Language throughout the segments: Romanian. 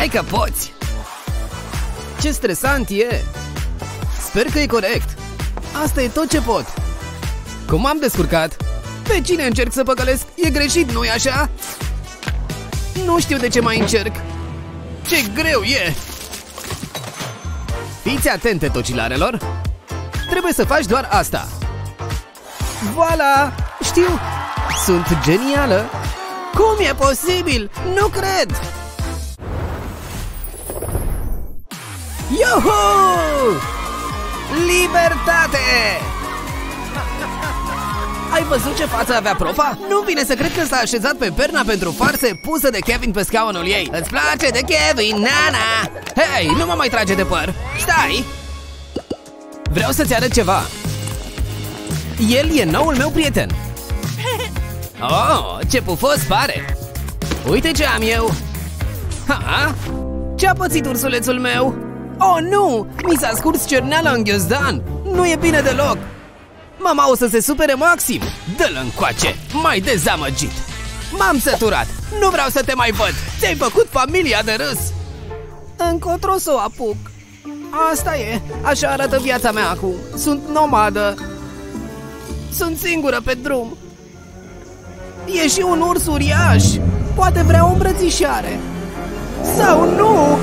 Hai că poți! Ce stresant e! Sper că e corect! Asta e tot ce pot! Cum am descurcat? Pe cine încerc să păcălesc? E greșit, nu-i așa? Nu știu de ce mai încerc! Ce greu e! Fiți atente, tocilarelor! Trebuie să faci doar asta! Voila! Știu! Sunt genială! Cum e posibil? Nu cred! Iuhu! Libertate! Ai văzut ce față avea profa? Nu vine să cred că s-a așezat pe perna pentru farse pusă de Kevin pe scaunul ei. Îți place de Kevin, nana! Hei, nu mă mai trage de păr! Stai! Vreau să-ți arăt ceva. El e noul meu prieten. Oh, ce pufos pare! Uite ce am eu! Ha! Ce-a pățit ursulețul meu? Oh, nu! Mi s-a scurs cerneala în ghiozdan! Nu e bine deloc! Mama o să se supere maxim! Dă-l încoace! M-ai dezamăgit! M-am săturat! Nu vreau să te mai văd! Ți-ai făcut familia de râs! Încotro să o apuc! Asta e! Așa arată viața mea acum! Sunt nomadă! Sunt singură pe drum! E și un urs uriaș! Poate vrea o îmbrățișare! Sau nu!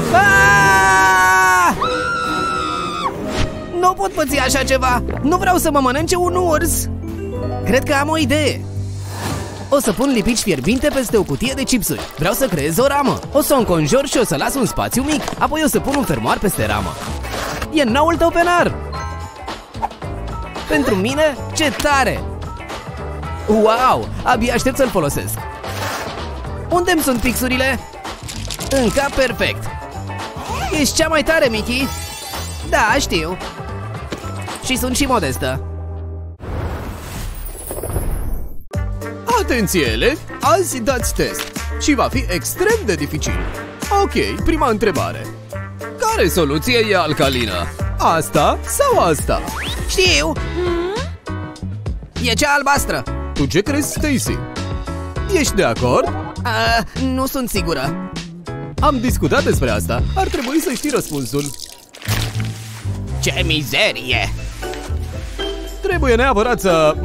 Nu pot păți așa ceva! Nu vreau să mă mănânce un urs! Cred că am o idee! O să pun lipici fierbinte peste o cutie de chipsuri. Vreau să creez o ramă. O să o înconjur și o să las un spațiu mic. Apoi o să pun un fermoar peste ramă. E noul tău penar! Pentru mine, ce tare! Wow! Abia aștept să-l folosesc! Unde-mi sunt fixurile? În cap perfect! Ești cea mai tare, Mickey! Da, știu! Și sunt și modestă! Atenție, elevi! Azi dați test! Și va fi extrem de dificil! Ok, prima întrebare! Care soluție e alcalină? Asta sau asta? Știu! E cea albastră! Tu ce crezi, Stacy? Ești de acord? Nu sunt sigură! Am discutat despre asta. Ar trebui să știi răspunsul. Ce mizerie! Trebuie neapărat să...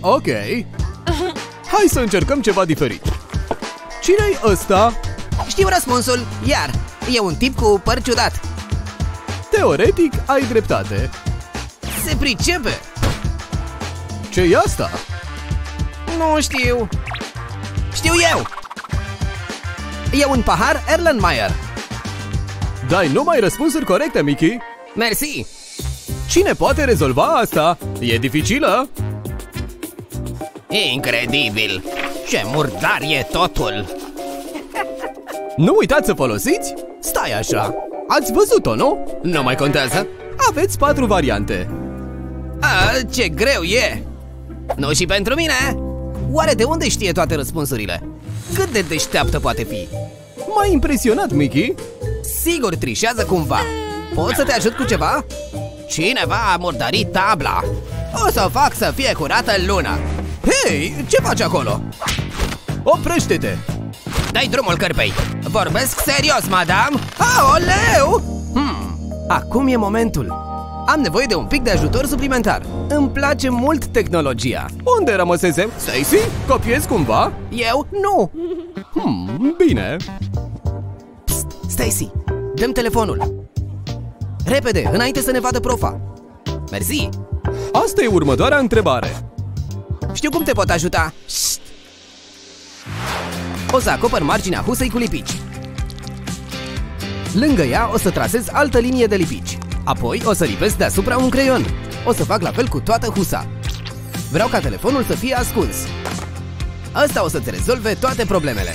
ok. Hai să încercăm ceva diferit. Cine-i ăsta? Știu răspunsul. Iar, e un tip cu păr ciudat. Teoretic, ai dreptate. Se pricepe. Ce-i asta? Nu știu. Știu eu! E un pahar Erlenmeyer. Dai numai răspunsuri corecte, Mickey. Mersi. Cine poate rezolva asta? E dificilă? Incredibil. Ce murdar e totul. Nu uitați să folosiți? Stai așa. Ați văzut-o, nu? Nu mai contează. Aveți 4 variante. Ce greu e. Nu și pentru mine. Oare de unde știe toate răspunsurile? Cât de deșteaptă poate fi? M-ai impresionat, Mickey! Sigur trișează cumva! Pot să te ajut cu ceva? Cineva a murdărit tabla! O să o fac să fie curată luna! Hei, ce faci acolo? Oprește-te! Dai drumul cărpei! Vorbesc serios, madam! Aoleu! Acum e momentul! Am nevoie de un pic de ajutor suplimentar. Îmi place mult tehnologia. Unde rămăsesem? Stacy? Copiezi cumva? Eu? Nu. Bine. Psst, Stacy, dă-mi telefonul. Repede, înainte să ne vadă profa. Mersi. Asta e următoarea întrebare. Știu cum te pot ajuta. Psst. O să acopăr marginea husei cu lipici. Lângă ea o să trasez altă linie de lipici. Apoi o să lipesc deasupra un creion. O să fac la fel cu toată husa. Vreau ca telefonul să fie ascuns. Asta o să-ți rezolve toate problemele.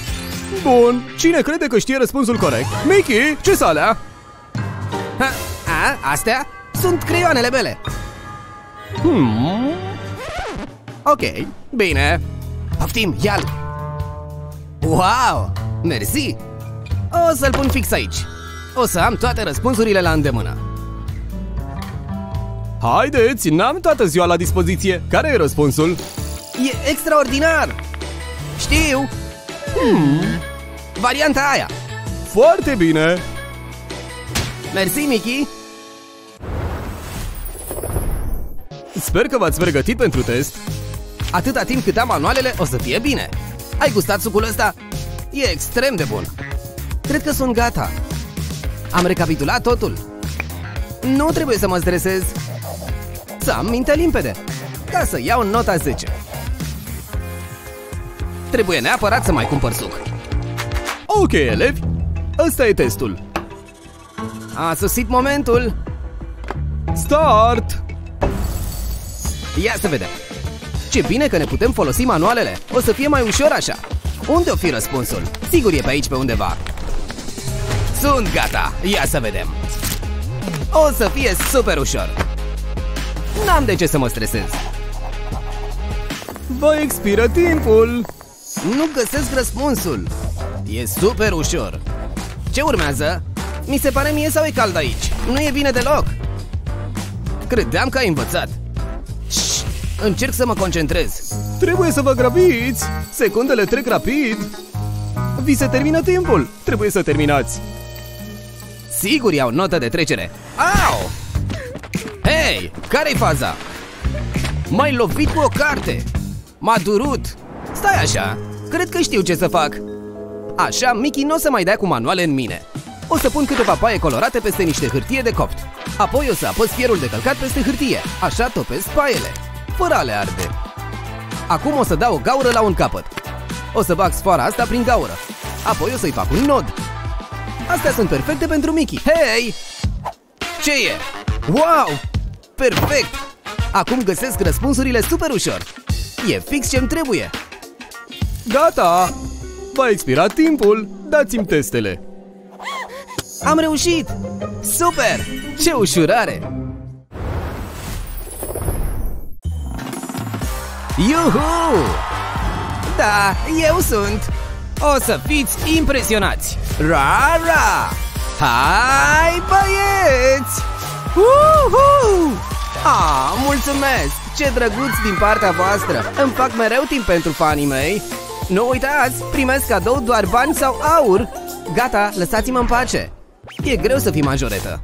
Bun, cine crede că știe răspunsul corect? Mickey, ce s-alea? Astea? Sunt creioanele mele. Ok, bine. Poftim, ia-l. Wow, mersi. O să-l pun fix aici. O să am toate răspunsurile la îndemână. Haideți, n-am toată ziua la dispoziție. Care e răspunsul? E extraordinar! Știu! Varianta aia. Foarte bine! Mersi, Mickey! Sper că v-ați pregătit pentru test. Atâta timp cât am manualele, o să fie bine. Ai gustat sucul ăsta? E extrem de bun. Cred că sunt gata. Am recapitulat totul. Nu trebuie să mă stresez. Să am mintea limpede. Ca să iau nota 10. Trebuie neapărat să mai cumpăr suc. Ok, elevi, ăsta e testul. A sosit momentul. Start! Ia să vedem. Ce bine că ne putem folosi manualele. O să fie mai ușor așa. Unde o fi răspunsul? Sigur e pe aici pe undeva. Sunt gata. Ia să vedem. O să fie super ușor. N-am de ce să mă stresez. Vă expiră timpul. Nu găsesc răspunsul. E super ușor. Ce urmează? Mi se pare mie sau e cald aici? Nu e bine deloc. Credeam că ai învățat. Şi, încerc să mă concentrez. Trebuie să vă grăbiți. Secundele trec rapid. Vi se termină timpul. Trebuie să terminați. Sigur iau notă de trecere. Au! Hei, care-i faza? M-ai lovit cu o carte. M-a durut. Stai așa, cred că știu ce să fac. Așa, Mickey nu o să mai dea cu manuale în mine. O să pun câteva paie colorate peste niște hârtie de copt. Apoi o să apăs fierul de călcat peste hârtie. Așa topesc paiele, fără a le arde. Acum o să dau o gaură la un capăt. O să bag sfoara asta prin gaură. Apoi o să-i fac un nod. Astea sunt perfecte pentru Mickey. Hei! Ce e? Wow! Perfect! Acum găsesc răspunsurile super ușor. E fix ce-mi trebuie. Gata! V-a expirat timpul. Dați-mi testele. Am reușit! Super! Ce ușurare! Iuhu! Da, eu sunt! O să fiți impresionați! Ra, ra! Hai, băieți! Uhu! Ah, mulțumesc! Ce drăguți din partea voastră! Îmi fac mereu timp pentru fanii mei! Nu uitați, primesc cadou doar bani sau aur! Gata, lăsați-mă în pace! E greu să fii majoretă.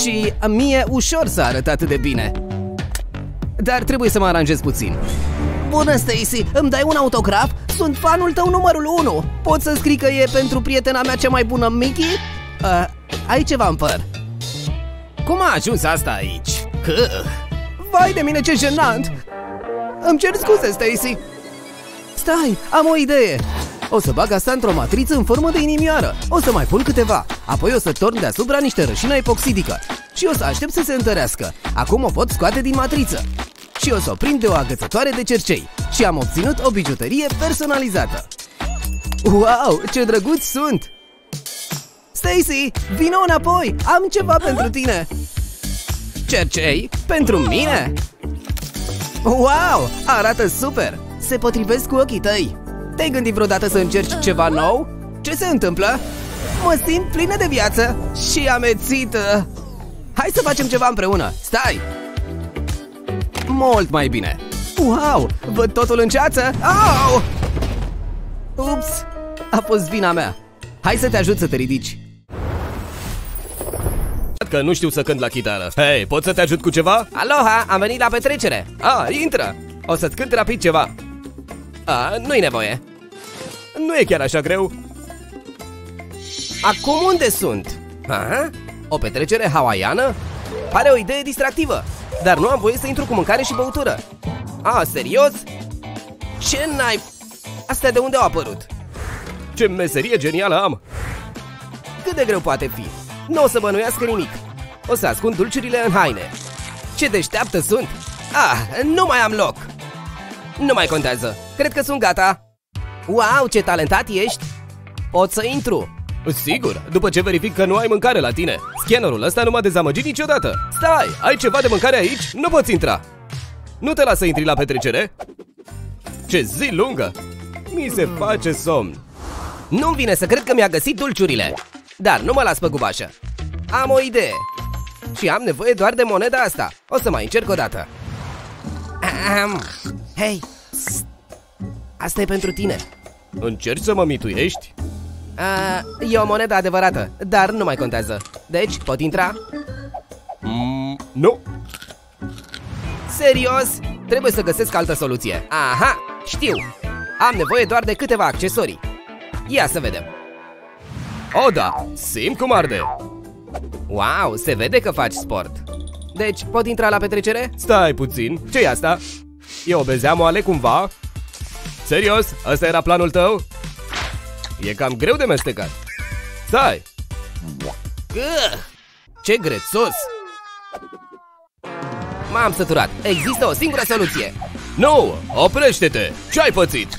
Și mie ușor să arăt atât de bine. Dar trebuie să mă aranjez puțin. Bună, Stacy! Îmi dai un autograf? Sunt fanul tău numărul 1! Poți să scrii că e pentru prietena mea cea mai bună, Mickey? Ai ceva în păr. Cum a ajuns asta aici? Vai de mine, ce jenant! Îmi cer scuze, Stacy! Stai, am o idee! O să bag asta într-o matriță în formă de inimioară. O să mai pun câteva. Apoi o să torn deasupra niște rășină epoxidică. Și o să aștept să se întărească. Acum o pot scoate din matriță. Și o să o prind de o agățătoare de cercei. Și am obținut o bijuterie personalizată. Wow, ce drăguți sunt! Stacy, vino înapoi! Am ceva pentru tine! Cercei? Pentru mine? Wow, arată super! Se potrivesc cu ochii tăi! Te-ai gândit vreodată să încerci ceva nou? Ce se întâmplă? Mă simt plină de viață și amețită! Hai să facem ceva împreună! Stai! Mult mai bine! Wow! Văd totul în ceață! Au! Ups! A fost vina mea! Hai să te ajut să te ridici! Că nu știu să cânt la chitară. Hei, pot să te ajut cu ceva? Aloha! Am venit la petrecere! Intră! O să-ți cânt rapid ceva! Nu-i nevoie. Nu e chiar așa greu. Acum unde sunt? Aha, o petrecere hawaiană? Pare o idee distractivă. Dar nu am voie să intru cu mâncare și băutură. Serios? Ce n-ai... Astea de unde au apărut? Ce meserie genială am. Cât de greu poate fi? Nu o să bănuiască nimic. O să ascund dulciurile în haine. Ce deșteaptă sunt. Nu mai am loc. Nu mai contează. Cred că sunt gata. Wow, ce talentat ești! Pot să intru? Sigur, după ce verific că nu ai mâncare la tine. Scannerul ăsta nu m-a dezamăgit niciodată. Stai, ai ceva de mâncare aici? Nu poți intra. Nu te las să intri la petrecere. Ce zi lungă! Mi se face somn. Nu-mi vine să cred că mi-a găsit dulciurile. Dar nu mă las pe gubașă. Am o idee. Și am nevoie doar de moneda asta. O să mai încerc o dată. Hei! Asta e pentru tine. Încerci să mă mituiești? E o monedă adevărată, dar nu mai contează. Deci, pot intra? Nu. Serios? Trebuie să găsesc altă soluție. Aha, știu. Am nevoie doar de câteva accesorii. Ia să vedem. O, da, simt cum arde. Wow, se vede că faci sport. Deci, pot intra la petrecere? Stai puțin, ce-i asta? E o bezeamoale cumva? Serios? Asta era planul tău? E cam greu de mestecat. Stai! Ce grețos! M-am săturat. Există o singură soluție. Nu! Oprește-te! Ce-ai pățit?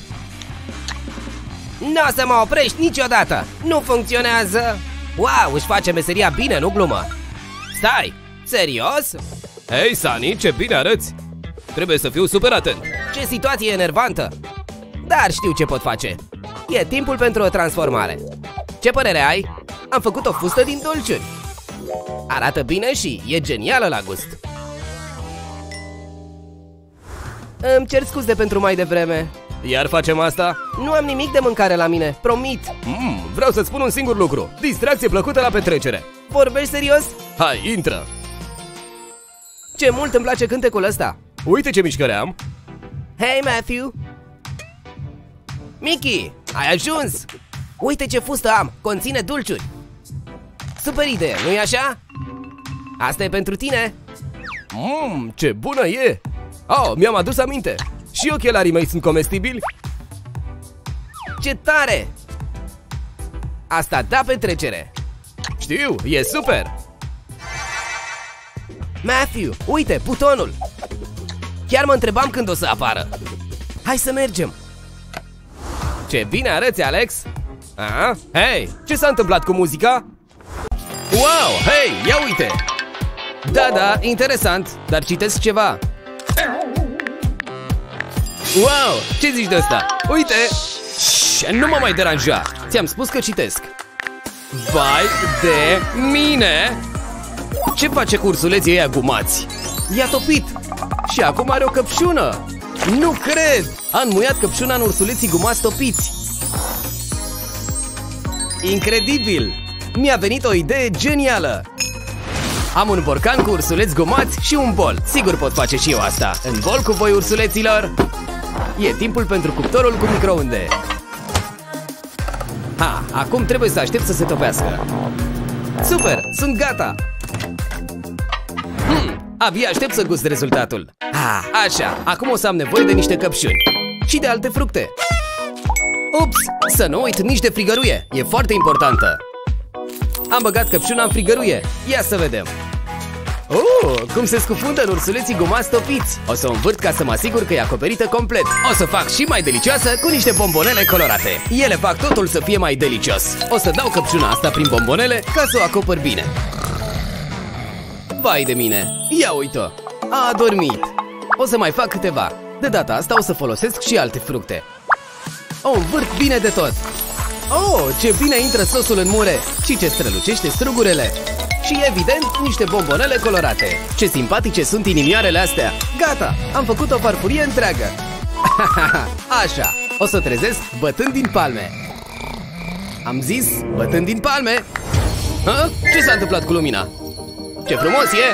Nu o să mă oprești niciodată! Nu funcționează! Wow, își face meseria bine, nu glumă! Stai! Serios? Hei, Sani, ce bine arăți! Trebuie să fiu super atent! Ce situație enervantă! Dar știu ce pot face! E timpul pentru o transformare! Ce părere ai? Am făcut o fustă din dulciuri! Arată bine și e genială la gust! Îmi cer scuze pentru mai devreme. Iar facem asta? Nu am nimic de mâncare la mine, promit. Vreau să-ți spun un singur lucru. Distracție plăcută la petrecere. Vorbești serios? Hai, intră. Ce mult îmi place cântecul ăsta. Uite ce mișcare am. Hei, Matthew. Mickey, ai ajuns. Uite ce fustă am, conține dulciuri. Super idee, nu-i așa? Asta e pentru tine. Ce bună e. Oh, mi-am adus aminte! Și ochelarii mei sunt comestibili? Ce tare! Asta da petrecere! Știu, e super! Matthew, uite, butonul! Chiar mă întrebam când o să apară! Hai să mergem! Ce bine arăți, Alex! Hei, ce s-a întâmplat cu muzica? Wow, hei, ia uite! Da, da, interesant, dar citesc ceva! Wow, ce zici de asta? Uite! Nu mă mai deranja! Ți-am spus că citesc. Vai de mine! Ce face cursuleții ăia gumați? I-a topit! Și acum are o căpșună! Nu cred! A înmuiat căpșuna în ursuleții gumați topiți! Incredibil! Mi-a venit o idee genială! Am un borcan cu ursuleți gumați și un bol. Sigur pot face și eu asta. În bol cu voi, ursuleților! E timpul pentru cuptorul cu microunde. Ha, acum trebuie să aștept să se topească. Super, sunt gata. Abia aștept să gust rezultatul. Așa, acum o să am nevoie de niște căpșuni. Și de alte fructe. Ups, să nu uit nici de frigăruie. E foarte importantă. Am băgat căpșuna în frigăruie. Ia să vedem. Cum se scufundă în ursuleții gumați topiți. O să o învârt ca să mă asigur că e acoperită complet. O să fac și mai delicioasă cu niște bombonele colorate. Ele fac totul să fie mai delicios. O să dau căpșuna asta prin bombonele ca să o acopăr bine. Vai de mine, ia uite-o. A adormit. O să mai fac câteva. De data asta o să folosesc și alte fructe. O învârt bine de tot. Oh, ce bine intră sosul în mure. Și ce strălucește strugurele. Și, evident, niște bombonele colorate. Ce simpatice sunt inimioarele astea! Gata! Am făcut o farfurie întreagă! Așa! O să trezesc bătând din palme! Am zis, bătând din palme! Ce s-a întâmplat cu lumina? Ce frumos e!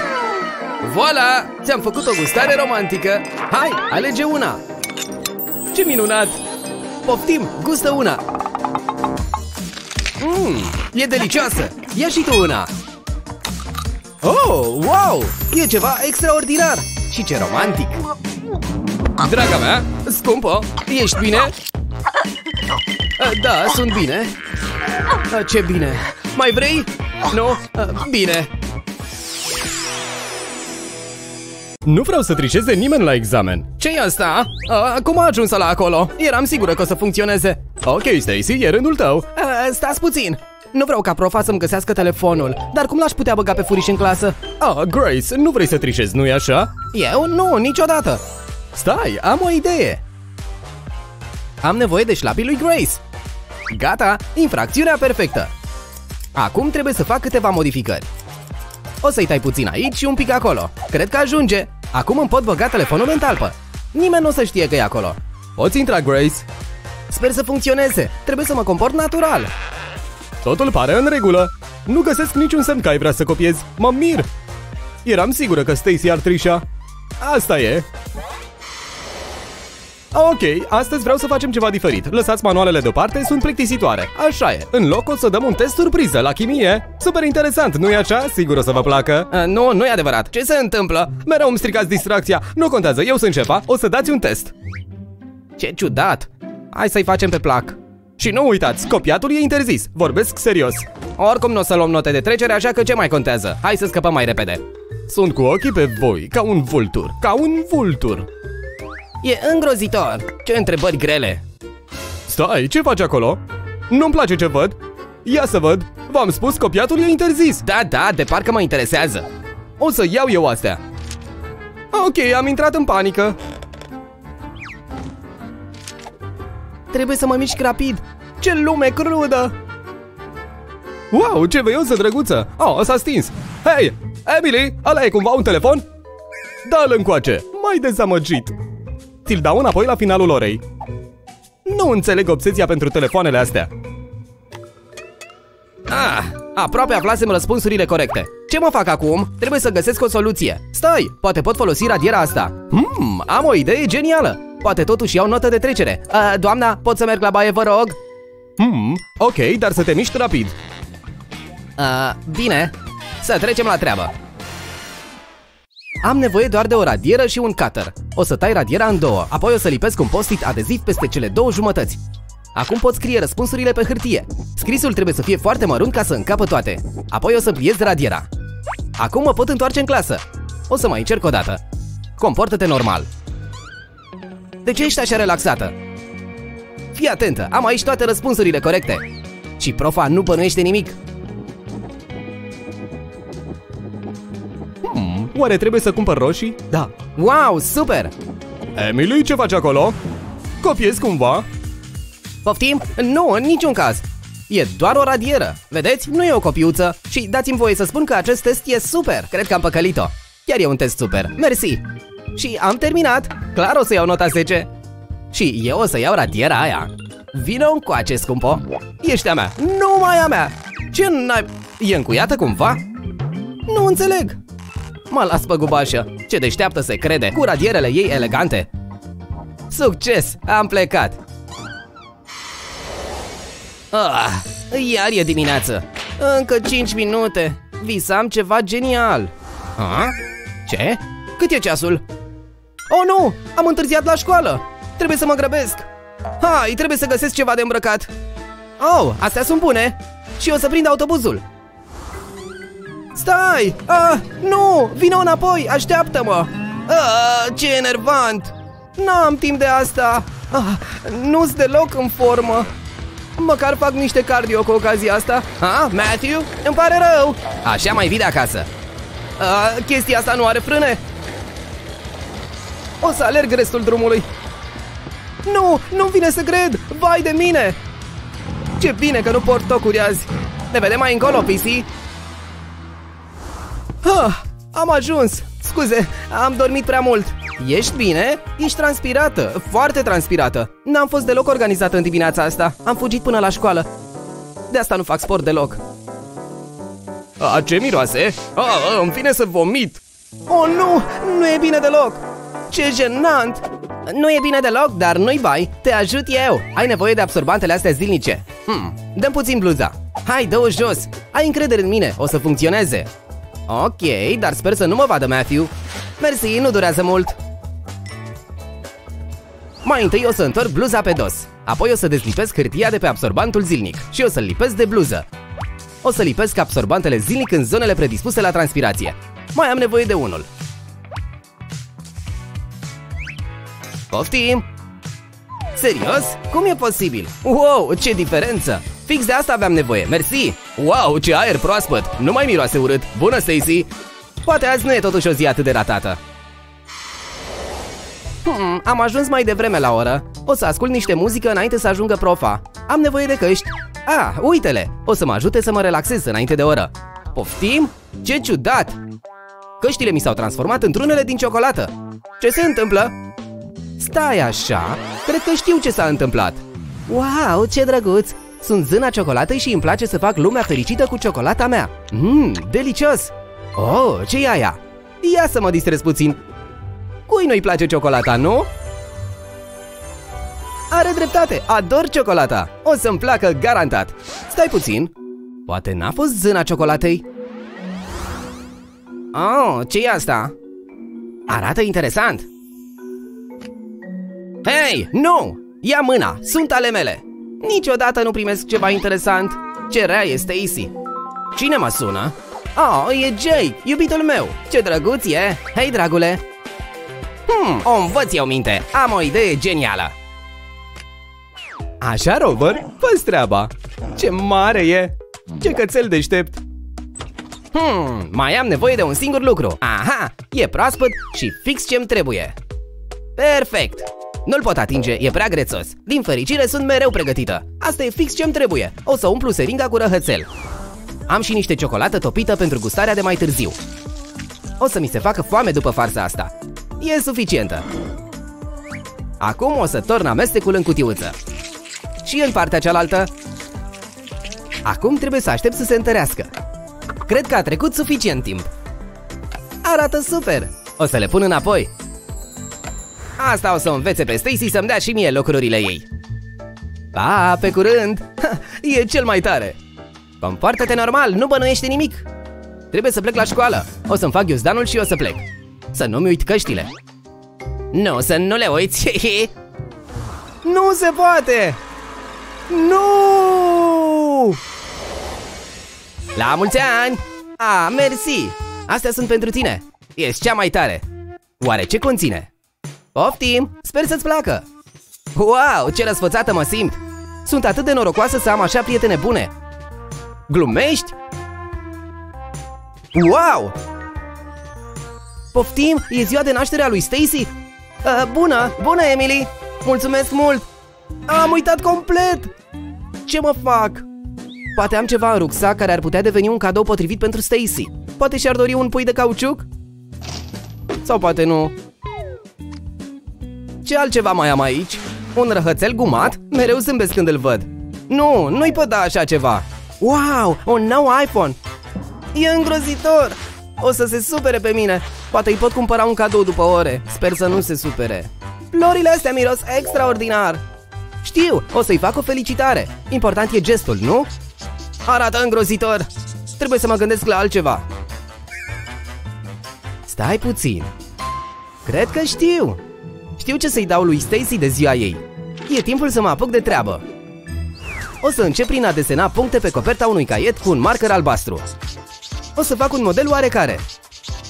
Voila! Ți-am făcut o gustare romantică! Hai, alege una! Ce minunat! Poftim, gustă una! E delicioasă! Ia și tu una! Oh, wow! E ceva extraordinar! Și ce romantic! Draga mea, scumpo, ești bine? Da, sunt bine. Ce bine! Mai vrei? Nu? Bine! Nu vreau să trișeze nimeni la examen. Ce-i asta? Cum a ajuns ăla acolo? Eram sigură că o să funcționeze. Ok, Stacy, e rândul tău. Stați puțin! Nu vreau ca profa să-mi găsească telefonul. Dar cum l-aș putea băga pe furiș în clasă? Grace, nu vrei să trișezi, nu-i așa? Eu? Nu, niciodată. Stai, am o idee. Am nevoie de șlapii lui Grace. Gata, infracțiunea perfectă. Acum trebuie să fac câteva modificări. O să-i tai puțin aici și un pic acolo. Cred că ajunge. Acum îmi pot băga telefonul în talpă. Nimeni nu o să știe că e acolo. Poți intra, Grace. Sper să funcționeze. Trebuie să mă comport natural. Totul pare în regulă. Nu găsesc niciun semn că ai vrea să copiezi. Mă mir. Eram sigură că Stacy ar trișa. Asta e. Ok, astăzi vreau să facem ceva diferit. Lăsați manualele deoparte, sunt plictisitoare. Așa e, în loc o să dăm un test surpriză la chimie. Super interesant, nu-i așa? Sigur o să vă placă. Nu, nu e adevărat. Ce se întâmplă? Mereu îmi stricați distracția. Nu contează, eu sunt șefa, o să dați un test. Ce ciudat. Hai să-i facem pe plac. Și nu uitați, copiatul e interzis. Vorbesc serios. Oricum nu o să luăm note de trecere, așa că ce mai contează? Hai să scăpăm mai repede. Sunt cu ochii pe voi, ca un vultur. Ca un vultur. E îngrozitor! Ce întrebări grele! Stai, ce faci acolo? Nu-mi place ce văd! Ia să văd! V-am spus, copiatul e interzis! Da, da, de parcă mă interesează! O să iau eu astea! Ok, am intrat în panică! Trebuie să mă mișc rapid! Ce lume crudă! Wow, ce veioză drăguță! Oh, s-a stins! Hei, Emily, ăla e cumva un telefon? Da-l încoace! M-ai dezamăgit! Ți-l dau înapoi la finalul orei. Nu înțeleg obsesia pentru telefoanele astea. Ah, aproape aflasem răspunsurile corecte. Ce mă fac acum? Trebuie să găsesc o soluție. Stai, poate pot folosi radiera asta. Am o idee genială. Poate totuși iau notă de trecere. Doamna, pot să merg la baie, vă rog? Ok, dar să te miști rapid. Bine, să trecem la treabă. Am nevoie doar de o radieră și un cutter. O să tai radiera în două, apoi o să lipesc un post-it adeziv peste cele două jumătăți. Acum pot scrie răspunsurile pe hârtie. Scrisul trebuie să fie foarte mărunt ca să încapă toate. Apoi o să pliez radiera. Acum mă pot întoarce în clasă. O să mai încerc o dată. Comportă-te normal. De ce ești așa relaxată? Fii atentă, am aici toate răspunsurile corecte. Și profa nu bănuiește nimic. Oare trebuie să cumpăr roșii? Da. Wow, super! Emily, ce faci acolo? Copiezi cumva? Poftim? Nu, în niciun caz. E doar o radieră. Vedeți? Nu e o copiuță. Și dați-mi voie să spun că acest test e super. Cred că am păcălit-o. Chiar e un test super. Mersi! Și am terminat. Clar o să iau nota 10. Și eu o să iau radiera aia. Vino încoace, scumpo. Ești a mea. Numai a mea. Ce n-ai... E încuiată cumva? Nu înțeleg. Mă las pe gubașă. Ce deșteaptă se crede, cu radierele ei elegante. Succes! Am plecat! Ah, iar e dimineață. Încă 5 minute. Visam ceva genial. Ah? Ce? Cât e ceasul? Oh, nu! Am întârziat la școală. Trebuie să mă grăbesc. Hai, trebuie să găsesc ceva de îmbrăcat. Oh, astea sunt bune. Și o să prind autobuzul. Stai! Nu! Vino înapoi! Așteaptă-mă! Ce enervant! N-am timp de asta! Nu-s deloc în formă! Măcar fac niște cardio cu ocazia asta! Matthew? Îmi pare rău! Așa mai vii de acasă! Chestia asta nu are frâne! O să alerg restul drumului! Nu! Nu-mi vine să cred! Vai de mine! Ce bine că nu port tocuri azi! Ne vedem mai încolo, PC! Am ajuns! Scuze, am dormit prea mult! Ești bine? Ești transpirată, foarte transpirată! N-am fost deloc organizată în dimineața asta, am fugit până la școală. De asta nu fac sport deloc. Ce miroase? Îmi vine să vomit! Oh, nu! Nu e bine deloc! Ce jenant! Nu e bine deloc, dar nu-i bai, te ajut eu! Ai nevoie de absorbantele astea zilnice. Dăm puțin bluza. Hai, dă-o jos! Ai încredere în mine, o să funcționeze! Ok, dar sper să nu mă vadă Matthew. Mersi, nu durează mult. Mai întâi o să întorc bluza pe dos. Apoi o să dezlipesc hârtia de pe absorbantul zilnic. Și o să lipesc de bluză. O să lipesc absorbantele zilnic în zonele predispuse la transpirație. Mai am nevoie de unul. Poftim! Serios? Cum e posibil? Wow, ce diferență! Fix de asta aveam nevoie, mersi! Wow, ce aer proaspăt! Nu mai miroase urât! Bună, Stacy! Poate azi nu e totuși o zi atât de ratată. Am ajuns mai devreme la oră. O să ascult niște muzică înainte să ajungă profa. Am nevoie de căști. Uite-le! O să mă ajute să mă relaxez înainte de oră. Poftim? Ce ciudat! Căștile mi s-au transformat într-unele din ciocolată. Ce se întâmplă? Stai așa, cred că știu ce s-a întâmplat. Wow, ce drăguț! Sunt zâna ciocolatei și îmi place să fac lumea fericită cu ciocolata mea. Delicios! Oh, ce e aia? Ia să mă distrez puțin. Cui nu-i place ciocolata, nu? Are dreptate, ador ciocolata. O să-mi placă garantat. Stai puțin. Poate n-a fost zâna ciocolatei? Oh, ce e asta? Arată interesant. Hei, nu! Ia mâna, sunt ale mele. Niciodată nu primesc ceva interesant. Ce rea este Stacy. Cine mă sună? Oh, e Jake, iubitul meu. Ce drăguț e. Hei, dragule. O învăț eu minte. Am o idee genială. Așa, Robert, fă-ți treaba. Ce mare e. Ce cățel deștept. Mai am nevoie de un singur lucru. Aha, e proaspăt și fix ce-mi trebuie. Perfect. Nu-l pot atinge, e prea grețos. Din fericire sunt mereu pregătită. Asta e fix ce-mi trebuie. O să umplu seringa cu răhățel. Am și niște ciocolată topită pentru gustarea de mai târziu. O să mi se facă foame după farsa asta. E suficientă. Acum o să torn amestecul în cutiuță. Și în partea cealaltă. Acum trebuie să aștept să se întărească. Cred că a trecut suficient timp. Arată super. O să le pun înapoi. Asta o să învețe pe Stacy să-mi dea și mie lucrurile ei. Pa, pe curând! Ha, e cel mai tare! Comportă-te normal, nu bănuiește nimic! Trebuie să plec la școală. O să-mi fac ghiuzdanul și o să plec. Să nu-mi uit căștile. Nu, să nu le uiți! Nu se poate! Nu! La mulți ani! A, mersi! Astea sunt pentru tine! Ești cea mai tare! Oare ce conține? Poftim! Sper să-ți placă! Wow, ce răsfățată mă simt! Sunt atât de norocoasă să am așa prietene bune! Glumești? Wow! Poftim! E ziua de naștere a lui Stacy! Bună! Bună, Emily! Mulțumesc mult! Am uitat complet! Ce mă fac? Poate am ceva în rucsac care ar putea deveni un cadou potrivit pentru Stacy. Poate și-ar dori un pui de cauciuc? Sau poate nu... Ce altceva mai am aici? Un răhățel gumat? Mereu zâmbesc când îl văd. Nu, nu-i pot da așa ceva. Wow, un nou iPhone. E îngrozitor. O să se supere pe mine. Poate îi pot cumpăra un cadou după ore. Sper să nu se supere. Florile astea miros extraordinar. Știu, o să-i fac o felicitare. Important e gestul, nu? Arată îngrozitor. Trebuie să mă gândesc la altceva. Stai puțin. Cred că știu. Știu ce să-i dau lui Stacy de ziua ei. E timpul să mă apuc de treabă. O să încep prin a desena puncte pe coperta unui caiet cu un marker albastru. O să fac un model oarecare.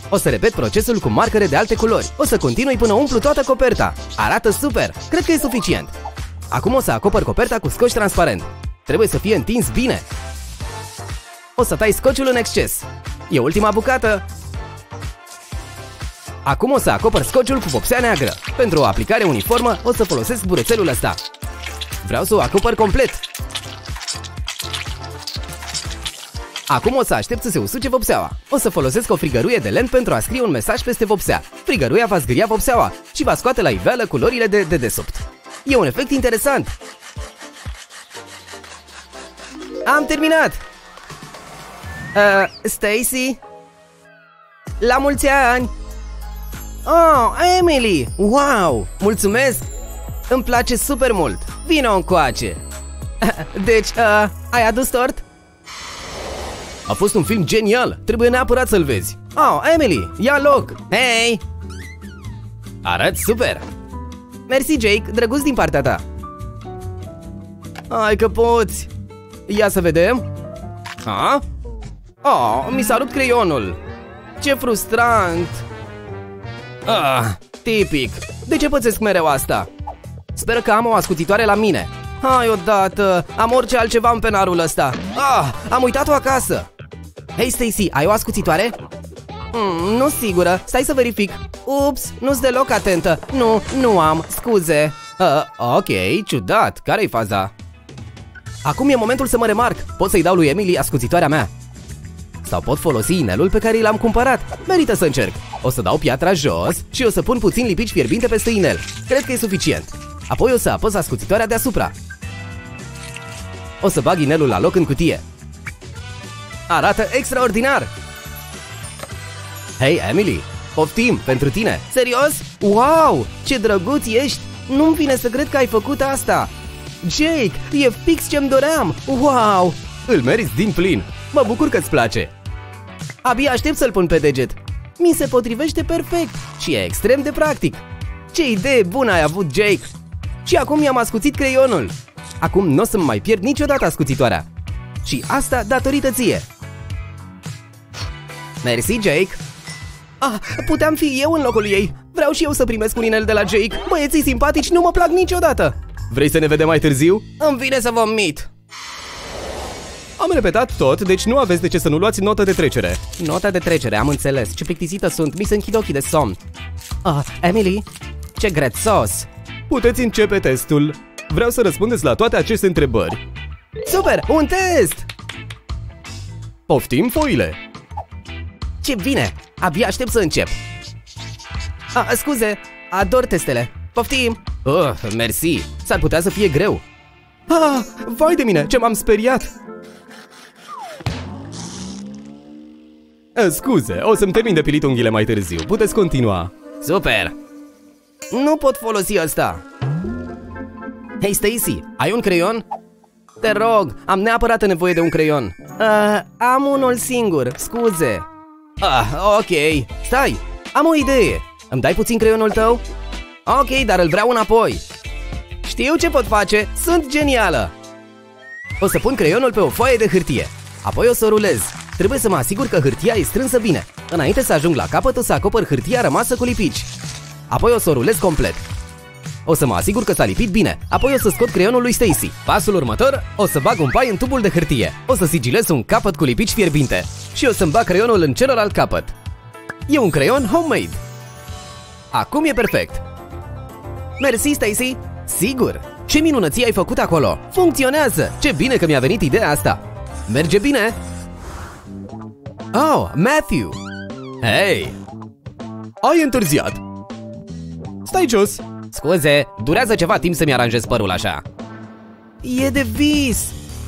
O să repet procesul cu markere de alte culori. O să continui până umplu toată coperta. Arată super! Cred că e suficient. Acum o să acopăr coperta cu scoci transparent. Trebuie să fie întins bine. O să tai scociul în exces. E ultima bucată. Acum o să acopăr scociul cu vopsea neagră. Pentru o aplicare uniformă o să folosesc burețelul ăsta. Vreau să o acopăr complet. Acum o să aștept să se usuce vopseaua. O să folosesc o frigăruie de lemn pentru a scrie un mesaj peste vopsea. Frigăruia va zgâria vopseaua și va scoate la iveală culorile de dedesubt. E un efect interesant. Am terminat! Stacy? La mulți ani! Oh, Emily! Wow! Mulțumesc! Îmi place super mult! Vino încoace! Deci, ai adus tort? A fost un film genial! Trebuie neapărat să-l vezi! Oh, Emily! Ia loc! Hei! Arăți super! Mersi, Jake! Drăguț din partea ta! Hai că poți! Ia să vedem! Ha? Oh, mi s-a rupt creionul! Ce frustrant! Ah, tipic! De ce pățesc mereu asta? Sper că am o ascuțitoare la mine. Hai odată! Am orice altceva în penarul ăsta. Ah, am uitat-o acasă. Hei, Stacy, ai o ascuțitoare? Nu sigură, stai să verific. Ups, nu-s deloc atentă. Nu, nu am, scuze. Ok, ciudat, care-i faza? Acum e momentul să mă remarc. Pot să-i dau lui Emily ascuțitoarea mea. Sau pot folosi inelul pe care l-am cumpărat. Merită să încerc. O să dau piatra jos și o să pun puțin lipici fierbinte peste inel. Cred că e suficient. Apoi o să apăs ascuțitoarea deasupra. O să bag inelul la loc în cutie. Arată extraordinar! Hei, Emily! Poftim, pentru tine! Serios? Wow! Ce drăguț ești! Nu-mi vine să cred că ai făcut asta! Jake, e fix ce-mi doream! Wow! Îl meriți din plin! Mă bucur că-ți place! Abia aștept să-l pun pe deget! Mi se potrivește perfect și e extrem de practic! Ce idee bună ai avut, Jake! Și acum i-am ascuțit creionul! Acum n-o să-mi mai pierd niciodată ascuțitoarea! Și asta datorită ție! Mersi, Jake! Ah, puteam fi eu în locul ei! Vreau și eu să primesc un inel de la Jake! Băieții simpatici nu mă plac niciodată! Vrei să ne vedem mai târziu? Îmi vine să vomit! Am repetat tot, deci nu aveți de ce să nu luați notă de trecere. Nota de trecere, am înțeles. Ce plictisită sunt, mi se închid ochii de somn. Ah, Emily, ce grețos! Puteți începe testul. Vreau să răspundeți la toate aceste întrebări. Super, un test! Poftim foile! Ce bine! Abia aștept să încep. Ah, scuze, ador testele. Poftim! Mersi! S-ar putea să fie greu. Ah, vai de mine, ce m-am speriat! Scuze, o să-mi termin de pilit unghiile mai târziu. Puteți continua. Super! Nu pot folosi asta. Hei, Stacy, ai un creion? Te rog, am neapărat nevoie de un creion. Am unul singur, scuze. Ok, stai, am o idee. Îmi dai puțin creionul tău? Ok, dar îl vreau înapoi. Știu ce pot face, sunt genială. O să pun creionul pe o foaie de hârtie. Apoi o să o rulez. Trebuie să mă asigur că hârtia e strânsă bine. Înainte să ajung la capăt, o să acopăr hârtia rămasă cu lipici. Apoi o să o rulez complet. O să mă asigur că s-a lipit bine. Apoi o să scot creionul lui Stacy. Pasul următor, o să bag un pai în tubul de hârtie. O să sigilez un capăt cu lipici fierbinte. Și o să-mi bag creionul în celălalt capăt. E un creion homemade. Acum e perfect. Mersi, Stacy. Sigur. Ce minunății ai făcut acolo. Funcționează. Ce bine că mi-a venit ideea asta. Merge bine. Oh, Matthew. Hei. Ai întârziat. Stai jos. Scuze, durează ceva timp să-mi aranjez părul așa. E de vis!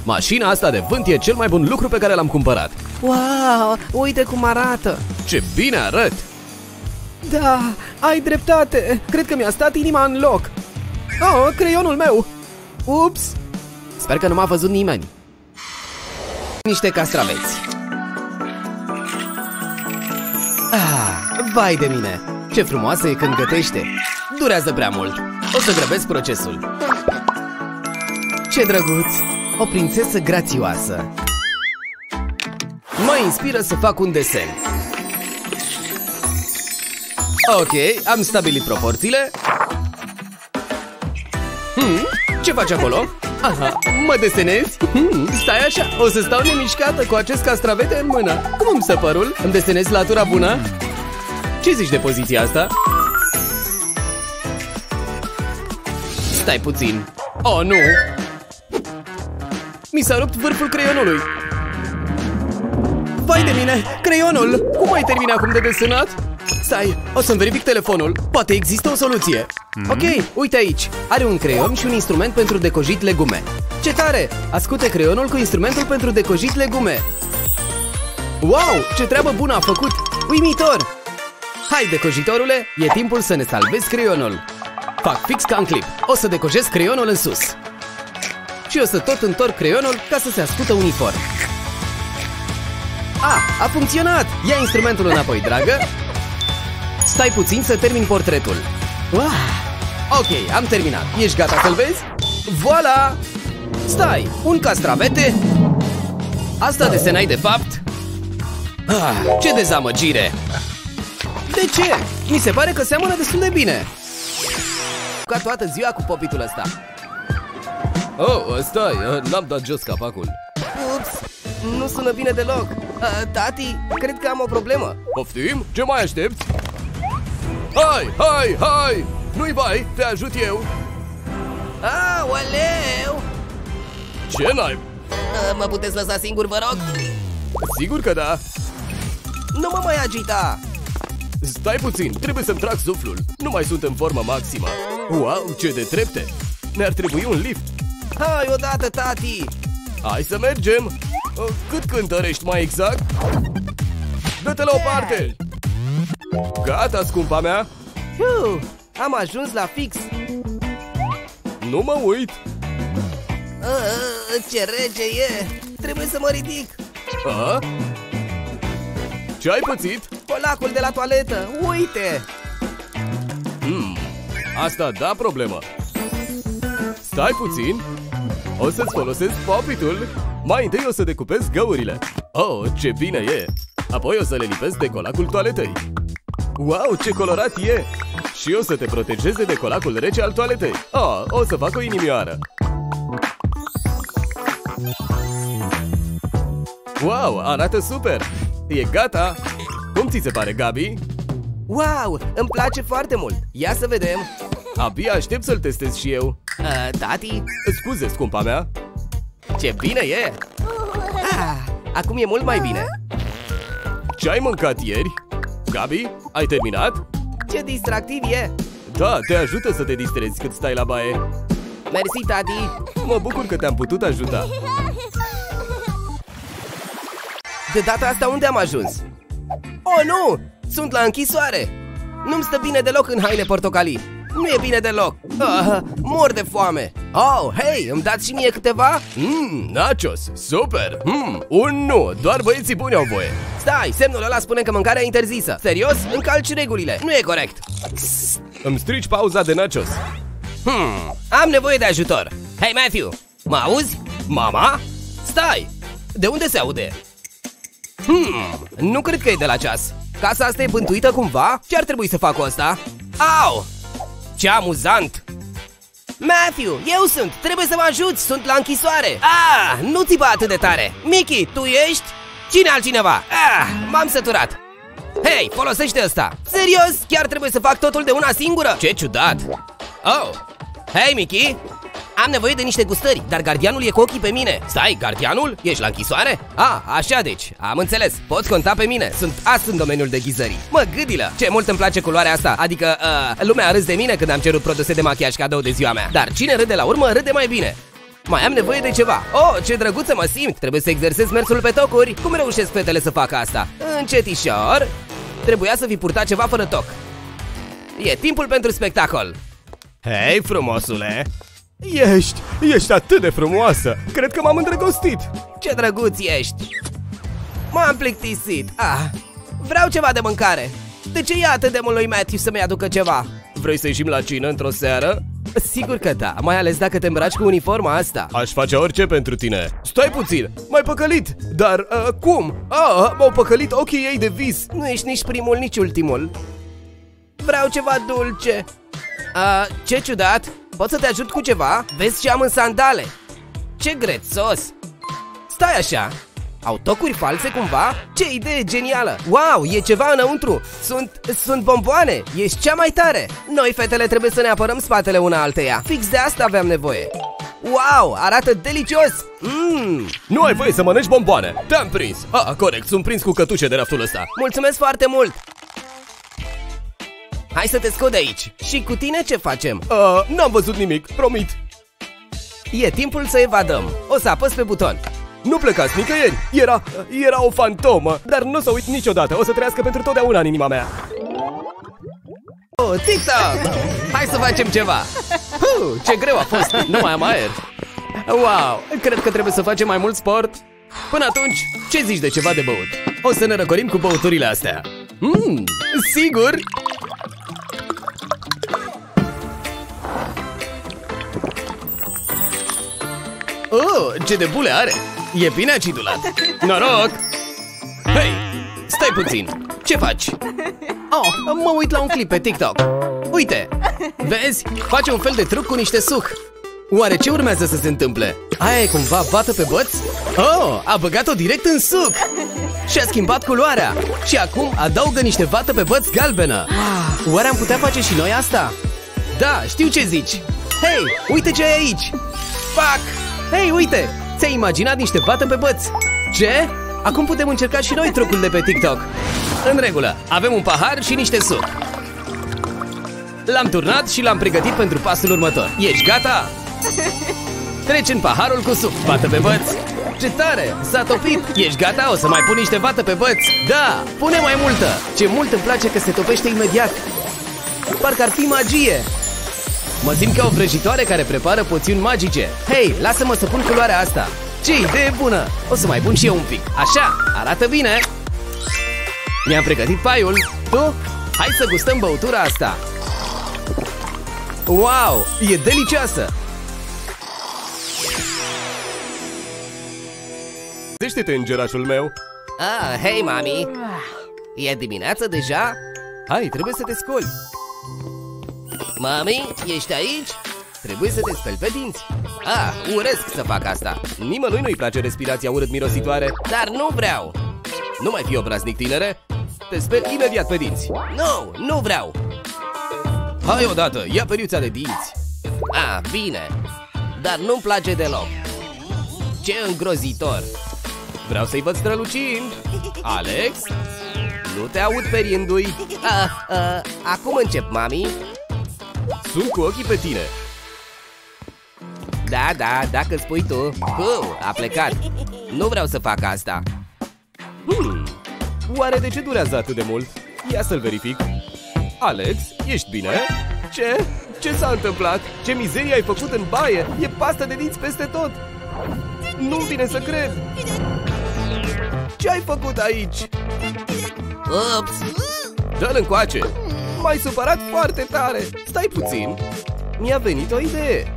Mașina asta de vânt e cel mai bun lucru pe care l-am cumpărat. Wow, uite cum arată! Ce bine arăt! Da, ai dreptate! Cred că mi-a stat inima în loc. Oh, creionul meu! Ups! Sper că nu m-a văzut nimeni. Niște castraveți. Ah, vai de mine! Ce frumoasă e când gătește! Durează prea mult. O să grăbesc procesul. Ce drăguț! O prințesă grațioasă. Mă inspiră să fac un desen. Ok, am stabilit proporțiile. Ce faci acolo? Aha, mă desenezi? Stai așa, o să stau nemișcată cu acest castravete în mână. Cum îmi stă părul? Îmi desenezi latura bună? Ce zici de poziția asta? Stai puțin. Oh, nu! Mi s-a rupt vârful creionului. Vai de mine! Creionul! Cum ai terminat acum de desenat? Stai, o să-mi verific telefonul. Poate există o soluție. Ok, uite aici. Are un creion și un instrument pentru decojit legume. Ce tare! Ascute creionul cu instrumentul pentru decojit legume. Wow, ce treabă bună a făcut! Uimitor! Hai, decojitorule, e timpul să ne salvezi creionul. Fac fix ca în clip. O să decojez creionul în sus. Și o să tot întorc creionul ca să se ascută uniform. Ah, a funcționat! Ia instrumentul înapoi, dragă. Stai puțin să termin portretul. Ok, am terminat. Ești gata să-l vezi? Voila! Stai, un castravete. Asta desenai de fapt? Ah, ce dezamăgire! De ce? Mi se pare că seamănă destul de bine. Ca toată ziua cu popitul ăsta. Oh, stai, n-am dat jos capacul. Ups, nu sună bine deloc. Tati, cred că am o problemă. Poftim? Ce mai aștepți? Hai! Nu-i bai, te ajut eu. Aoleu! Ce n-ai? Mă puteți lăsa singur, vă rog? Sigur că da. Nu mă mai agita. Stai puțin, trebuie să-mi trag suflul. Nu mai sunt în formă maximă. Wow, ce de trepte! Ne-ar trebui un lift! Hai odată, tati! Hai să mergem! Cât cântărești mai exact? Dă-te la o parte! Gata, scumpa mea! Am ajuns la fix! Nu mă uit! Ce rece e! Trebuie să mă ridic! A? Ce ai pățit? Colacul de la toaletă! Uite! Asta da problemă! Stai puțin! O să-ți folosesc pop-it-ul. Mai întâi o să decupez găurile. Oh, ce bine e! Apoi o să le lipesc de colacul toaletei. Wow, ce colorat e! Și o să te protejeze de colacul rece al toaletei. Oh, o să fac o inimioară. Wow, arată super! E gata! Cum ți se pare, Gabi? Wow, îmi place foarte mult! Ia să vedem! Abia aștept să-l testez și eu. Tati? Scuze, scumpa mea. Ce bine e! Acum e mult mai bine. Ce ai mâncat ieri? Gabi, ai terminat? Ce distractiv e! Da, te ajută să te distrezi cât stai la baie. Mersi, tati! Mă bucur că te-am putut ajuta. De data asta unde am ajuns? Oh, nu! Sunt la închisoare! Nu-mi stă bine deloc în haine portocalii. Nu e bine deloc. Mor de foame. Oh, hei, îmi dați și mie câteva? Nachos, super. Doar băieții buni au voie. Stai, semnul ăla spune că mâncarea e interzisă. Serios? Încalci regulile. Nu e corect. Îmi strici pauza de nachos. Am nevoie de ajutor. Hei, Matthew, mă auzi? Mama? Stai, de unde se aude? Nu cred că e de la ceas. Casa asta e pântuită cumva? Ce ar trebui să fac cu asta? Au! Ce amuzant! Matthew, eu sunt! Trebuie să mă ajuți! Sunt la închisoare! Nu țipa atât de tare! Mickey, tu ești? Cine altcineva? M-am săturat! Hei, folosește asta! Serios? Chiar trebuie să fac totul de una singură? Ce ciudat! Oh! Hei, Mickey! Am nevoie de niște gustări, dar gardianul e cu ochii pe mine. Stai, gardianul? Ești la închisoare? Așa deci, am înțeles, poți conta pe mine. Sunt ast în domeniul deghizării. Mă, gâdilă, ce mult îmi place culoarea asta. Adică, lumea a râs de mine când am cerut produse de machiaj cadou de ziua mea. Dar cine râde la urmă, râde mai bine. Mai am nevoie de ceva. Oh, ce drăguță mă simt. Trebuie să exersez mersul pe tocuri. Cum reușesc fetele să facă asta? Încetișor. Trebuia să fi purtat ceva fără toc. E timpul pentru spectacol. Hei, frumosule! Ești atât de frumoasă! Cred că m-am îndrăgostit! Ce drăguț ești! M-am plictisit! Vreau ceva de mâncare! De ce ia atât de mult lui Matthew să-mi aducă ceva? Vrei să ieșim la cină într-o seară? Sigur că da, mai ales dacă te îmbraci cu uniforma asta. Aș face orice pentru tine. Stai puțin, m-ai păcălit. Dar cum? M-au păcălit ochii ei de vis. Nu ești nici primul, nici ultimul. Vreau ceva dulce. Ce ciudat! Pot să te ajut cu ceva? Vezi ce am în sandale! Ce grețos! Stai așa! Au tocuri false cumva? Ce idee genială! Wow, e ceva înăuntru! Sunt bomboane! Ești cea mai tare! Noi, fetele, trebuie să ne apărăm spatele una alteia. Fix de asta aveam nevoie. Wow, arată delicios! Nu ai voie să mănânci bomboane! Te-am prins! Corect, sunt prins cu cătușe de raftul ăsta. Mulțumesc foarte mult! Hai să te scot de aici. Și cu tine ce facem? N-am văzut nimic, promit. E timpul să evadăm. O să apăs pe buton. Nu plecați nicăieri. Era o fantomă. Dar nu o să uit niciodată. O să trăiască pentru totdeauna în inima mea. TikTok! Hai să facem ceva. Ce greu a fost. Nu mai am aer. Wow, cred că trebuie să facem mai mult sport. Până atunci, ce zici de ceva de băut? O să ne răcorim cu băuturile astea. Sigur! Oh, ce de bule are! E bine acidulat! Noroc! Hei, stai puțin! Ce faci? Oh, mă uit la un clip pe TikTok! Uite! Vezi? Face un fel de truc cu niște suc! Oare ce urmează să se întâmple? Aia e cumva bată pe băț? Oh, a băgat-o direct în suc! Și-a schimbat culoarea! Și acum adaugă niște vată pe băț galbenă! Oare am putea face și noi asta? Da, știu ce zici! Hei, uite ce ai aici! Fac! Hei, uite! Ți-ai imaginat niște vată pe băț? Ce? Acum putem încerca și noi trucul de pe TikTok. În regulă, avem un pahar și niște suc. L-am turnat și l-am pregătit pentru pasul următor. Ești gata? Treci în paharul cu suc. Vată pe băț. Ce tare! S-a topit! Ești gata? O să mai pun niște vată pe băț? Da! Pune mai multă! Ce mult îmi place că se topește imediat! Parcă ar fi magie! Mă simt ca o vrăjitoare care prepară poțiuni magice. Hei, lasă-mă să pun culoarea asta. Ce idee bună! O să mai pun și eu un pic. Așa, arată bine! Mi-am pregătit paiul. Tu? Hai să gustăm băutura asta. Wow, e delicioasă! Gândește-te, îngerașul meu! Ah, hei, mami! E dimineața deja? Hai, trebuie să te scoli! Mami, ești aici? Trebuie să te speli pe dinți. Ah, urăsc să fac asta. Nimănui nu-i place respirația urât-mirositoare. Dar nu vreau. Nu mai fi obraznic, tinere. Te speli imediat pe dinți. Nu, nu vreau. Hai odată, ia periuța de dinți. Ah, bine. Dar nu-mi place deloc. Ce îngrozitor. Vreau să-i văd strălucind. Alex? Nu te aud periindu-i. Acum încep, mami. Sunt cu ochii pe tine. Da, da, dacă spui tu. A plecat. Nu vreau să fac asta. Oare de ce durează atât de mult? Ia să-l verific. Alex, ești bine? Ce? Ce s-a întâmplat? Ce mizerie ai făcut în baie? E pastă de dinți peste tot. Nu-mi vine să cred. Ce ai făcut aici? Ups. Dă-l încoace. M-ai supărat foarte tare. Stai puțin. Mi-a venit o idee.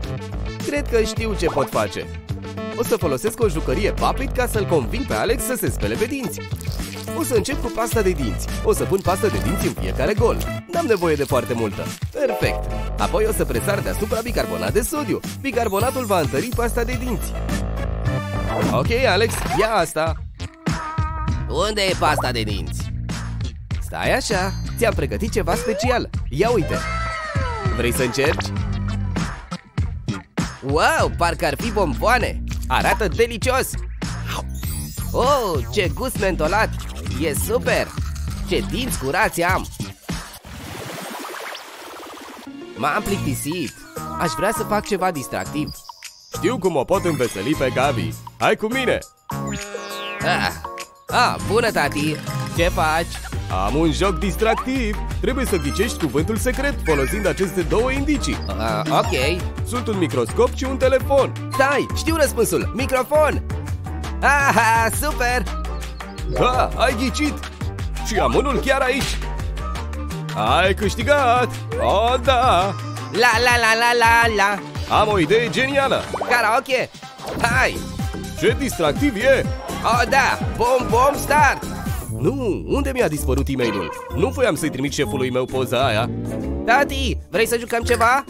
Cred că știu ce pot face. O să folosesc o jucărie Puppet ca să-l conving pe Alex să se spele pe dinți. O să încep cu pasta de dinți. O să pun pasta de dinți în fiecare gol. N-am nevoie de foarte multă. Perfect. Apoi o să presar deasupra bicarbonat de sodiu. Bicarbonatul va întări pasta de dinți. Ok, Alex, ia asta. Unde e pasta de dinți? Stai așa. Ți-am pregătit ceva special. Ia uite. Vrei să încerci? Wow, parcă ar fi bomboane. Arată delicios. Oh, ce gust mentolat. E super. Ce dinți curați am. M-am plictisit. Aș vrea să fac ceva distractiv. Știu cum o pot înveseli pe Gabi. Hai cu mine. Bună, tati. Ce faci? Am un joc distractiv. Trebuie să ghicești cuvântul secret folosind aceste două indicii. Ok. Sunt un microscop și un telefon. Stai, știu răspunsul. Microfon. Aha, super. Ha, ai ghicit. Și am unul chiar aici. Ai câștigat. Oh, da. La, la, la, la, la, la. Am o idee genială. Karaoke. Hai. Ce distractiv e. Oh, da. Bom, bom, start. Nu, unde mi-a dispărut e-mailul? Nu voiam să-i trimit șefului meu poza aia. Tati, vrei să jucăm ceva?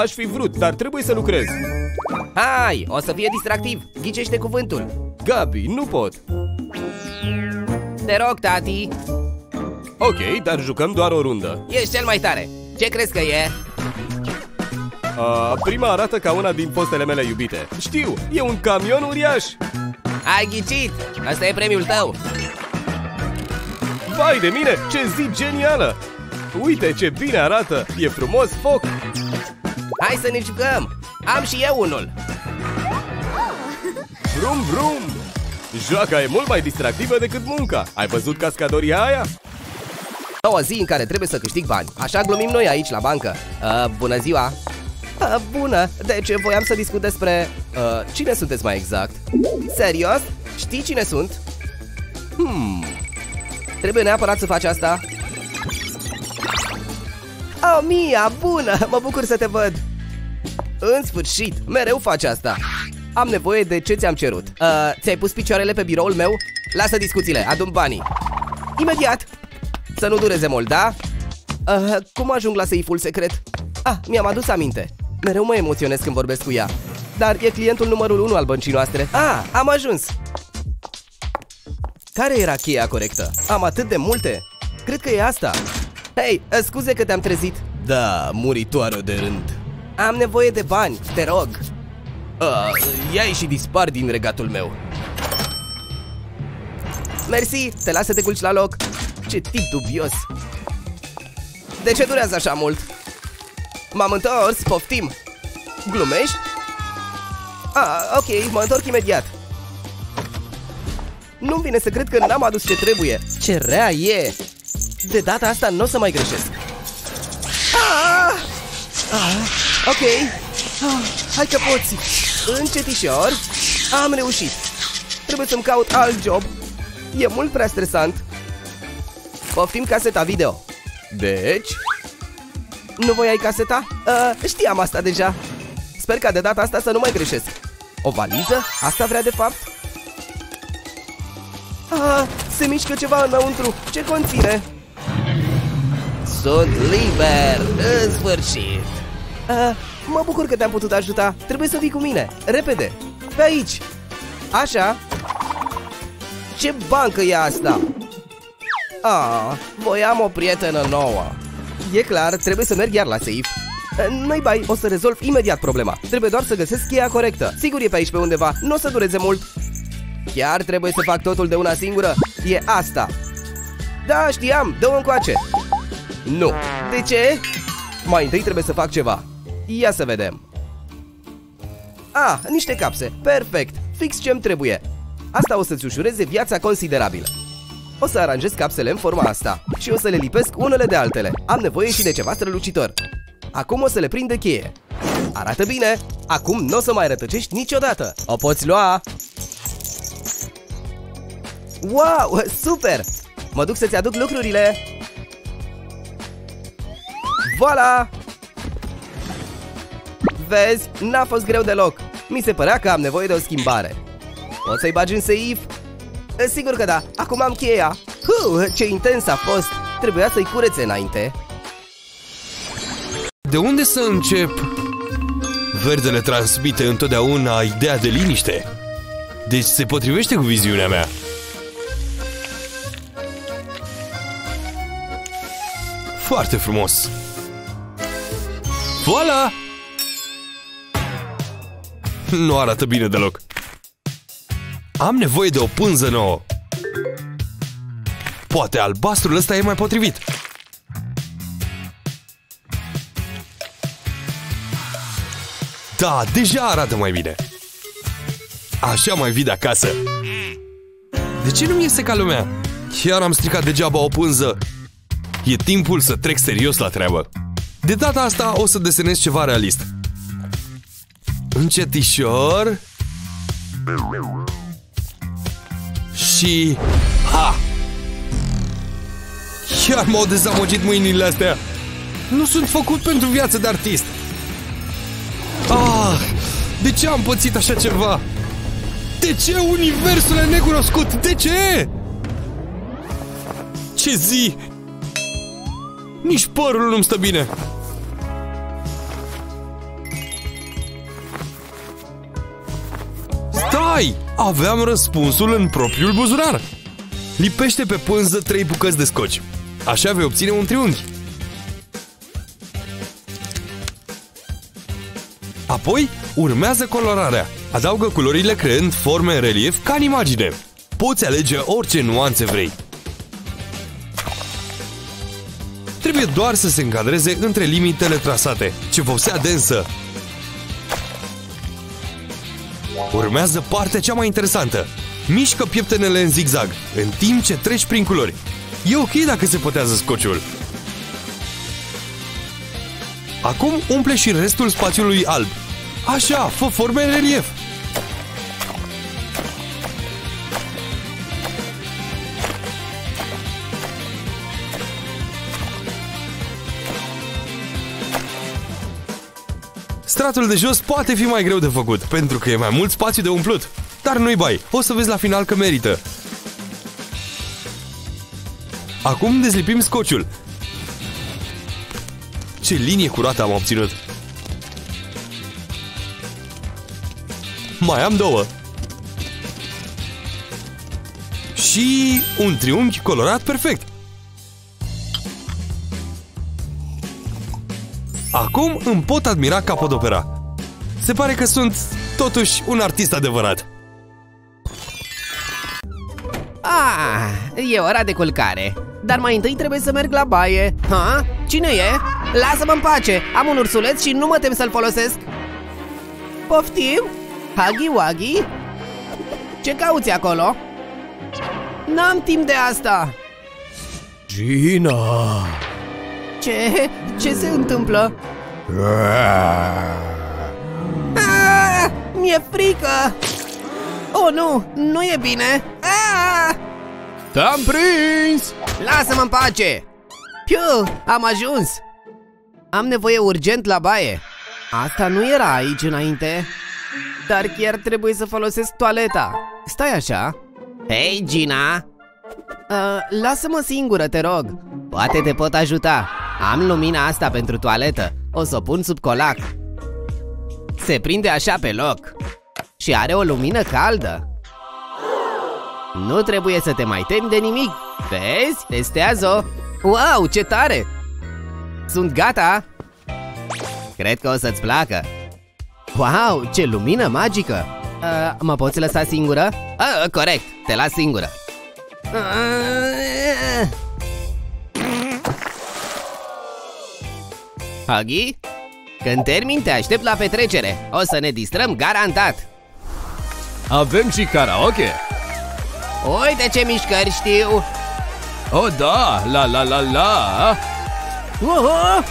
Aș fi vrut, dar trebuie să lucrez. Hai, o să fie distractiv. Ghicește cuvântul. Gabi, nu pot. Te rog, tati. Ok, dar jucăm doar o rundă. Ești cel mai tare. Ce crezi că e? Prima arată ca una din postele mele iubite. Știu, e un camion uriaș. Ai ghicit. Asta e premiul tău. Vai de mine, ce zi genială! Uite ce bine arată! E frumos foc! Hai să ne jucăm! Am și eu unul! Brum, brum! Joaca e mult mai distractivă decât munca! Ai văzut cascadoria aia? O zi în care trebuie să câștig bani. Așa glumim noi aici la bancă. Bună ziua! Bună! Deci voiam să discut despre... cine sunteți mai exact? Serios? Știi cine sunt? Trebuie neapărat să faci asta. Oh, Mia, bună! Mă bucur să te văd! În sfârșit, mereu faci asta. Am nevoie de ce ți-am cerut. Ți-ai pus picioarele pe biroul meu? Lasă discuțiile, adun banii. Imediat! Să nu dureze mult, da? Cum ajung la seiful secret? Mi-am adus aminte. Mereu mă emoționez când vorbesc cu ea. Dar e clientul numărul 1 al băncii noastre. Am ajuns! Care era cheia corectă? Am atât de multe? Cred că e asta. Hei, scuze că te-am trezit. Da, muritoare de rând. Am nevoie de bani, te rog. Ia-i și dispar din regatul meu. Mersi, te las să te culci la loc. Ce tip dubios. De ce durează așa mult? M-am întors, poftim. Glumești? Ok, mă întorc imediat. Nu-mi vine să cred că n-am adus ce trebuie. Ce rea e! De data asta nu o să mai greșesc. Ok, hai că poți. Încetișor. Am reușit. Trebuie să-mi caut alt job. E mult prea stresant. Poftim caseta video. Deci? Nu voiai caseta? Știam asta deja. Sper ca de data asta să nu mai greșesc. O valiză? Asta vrea de fapt? Se mișcă ceva înăuntru. Ce conține? Sunt liber, în sfârșit. Mă bucur că te-am putut ajuta. Trebuie să vii cu mine, repede. Pe aici. Așa. Ce bancă e asta? Voiam o prietenă nouă. E clar, trebuie să merg iar la safe. Noi bai, o să rezolv imediat problema. Trebuie doar să găsesc cheia corectă. Sigur e pe aici pe undeva, nu o să dureze mult. Chiar trebuie să fac totul de una singură? E asta. Da, știam, dă-o încoace. Nu, de ce? Mai întâi trebuie să fac ceva. Ia să vedem. Niște capse, perfect. Fix ce-mi trebuie. Asta o să-ți ușureze viața considerabil. O să aranjez capsele în forma asta. Și o să le lipesc unele de altele. Am nevoie și de ceva strălucitor. Acum o să le prind de cheie. Arată bine. Acum nu o să mai rătăcești niciodată. O poți lua. Wow, super. Mă duc să-ți aduc lucrurile. Voilà! Vezi, n-a fost greu deloc. Mi se părea că am nevoie de o schimbare. Poți să-i bagi în seif? Sigur că da, acum am cheia. Ce intens a fost. Trebuia să-i curețe înainte. De unde să încep? Verdele transmite întotdeauna ideea de liniște. Deci se potrivește cu viziunea mea. Foarte frumos. Voilà! Nu arată bine deloc. Am nevoie de o pânză nouă. Poate albastrul ăsta e mai potrivit. Da, deja arată mai bine. Așa mai vii de acasă. De ce nu-mi iese ca lumea? Chiar am stricat degeaba o pânză. E timpul să trec serios la treabă. De data asta o să desenez ceva realist. Încetișor. Și... Ha! Chiar m-au dezamăgit mâinile astea. Nu sunt făcut pentru viață de artist. De ce am pățit așa ceva? De ce universul e necunoscut? De ce? Ce zi! Nici părul nu-mi stă bine. Stai! Aveam răspunsul în propriul buzunar. Lipește pe pânză 3 bucăți de scoci. Așa vei obține un triunghi. Apoi urmează colorarea. Adaugă culorile creând forme în relief ca în imagine. Poți alege orice nuanțe vrei. Trebuie doar să se încadreze între limitele trasate. Ce vopsea densă! Urmează partea cea mai interesantă. Mișcă pieptenele în zigzag, în timp ce treci prin culori. E ok dacă se pătează scociul. Acum umple și restul spațiului alb. Așa, fă forme în relief. Stratul de jos poate fi mai greu de făcut, pentru că e mai mult spațiu de umplut. Dar nu-i bai, o să vezi la final că merită. Acum dezlipim scociul. Ce linie curată am obținut! Mai am 2. Și un triunghi colorat perfect. Acum îmi pot admira capodopera. Se pare că sunt, totuși, un artist adevărat. E ora de culcare. Dar mai întâi trebuie să merg la baie. Cine e? Lasă-mă în pace! Am un ursuleț și nu mă tem să-l folosesc. Poftim? Huggy Wuggy? Ce cauți acolo? N-am timp de asta! Gina! Ce? Ce se întâmplă? Aaaa! Mi-e frică! Oh, nu! Nu e bine! Aaaa! Te-am prins! Lasă-mă în pace! Piu! Am ajuns! Am nevoie urgent la baie! Asta nu era aici înainte! Dar chiar trebuie să folosesc toaleta! Stai așa! Hei, Gina! Lasă-mă singură, te rog! Poate te pot ajuta! Am lumina asta pentru toaletă! O să o pun sub colac! Se prinde așa pe loc! Și are o lumină caldă! Nu trebuie să te mai temi de nimic! Vezi? Testează-o! Wow, ce tare! Sunt gata! Cred că o să-ți placă! Wow, ce lumină magică! Mă poți lăsa singură? Corect, te las singură! Huggy? Când termin, te aștept la petrecere! O să ne distrăm garantat! Avem și karaoke! Uite ce mișcări știu! Oh, da! La la la la! Oho!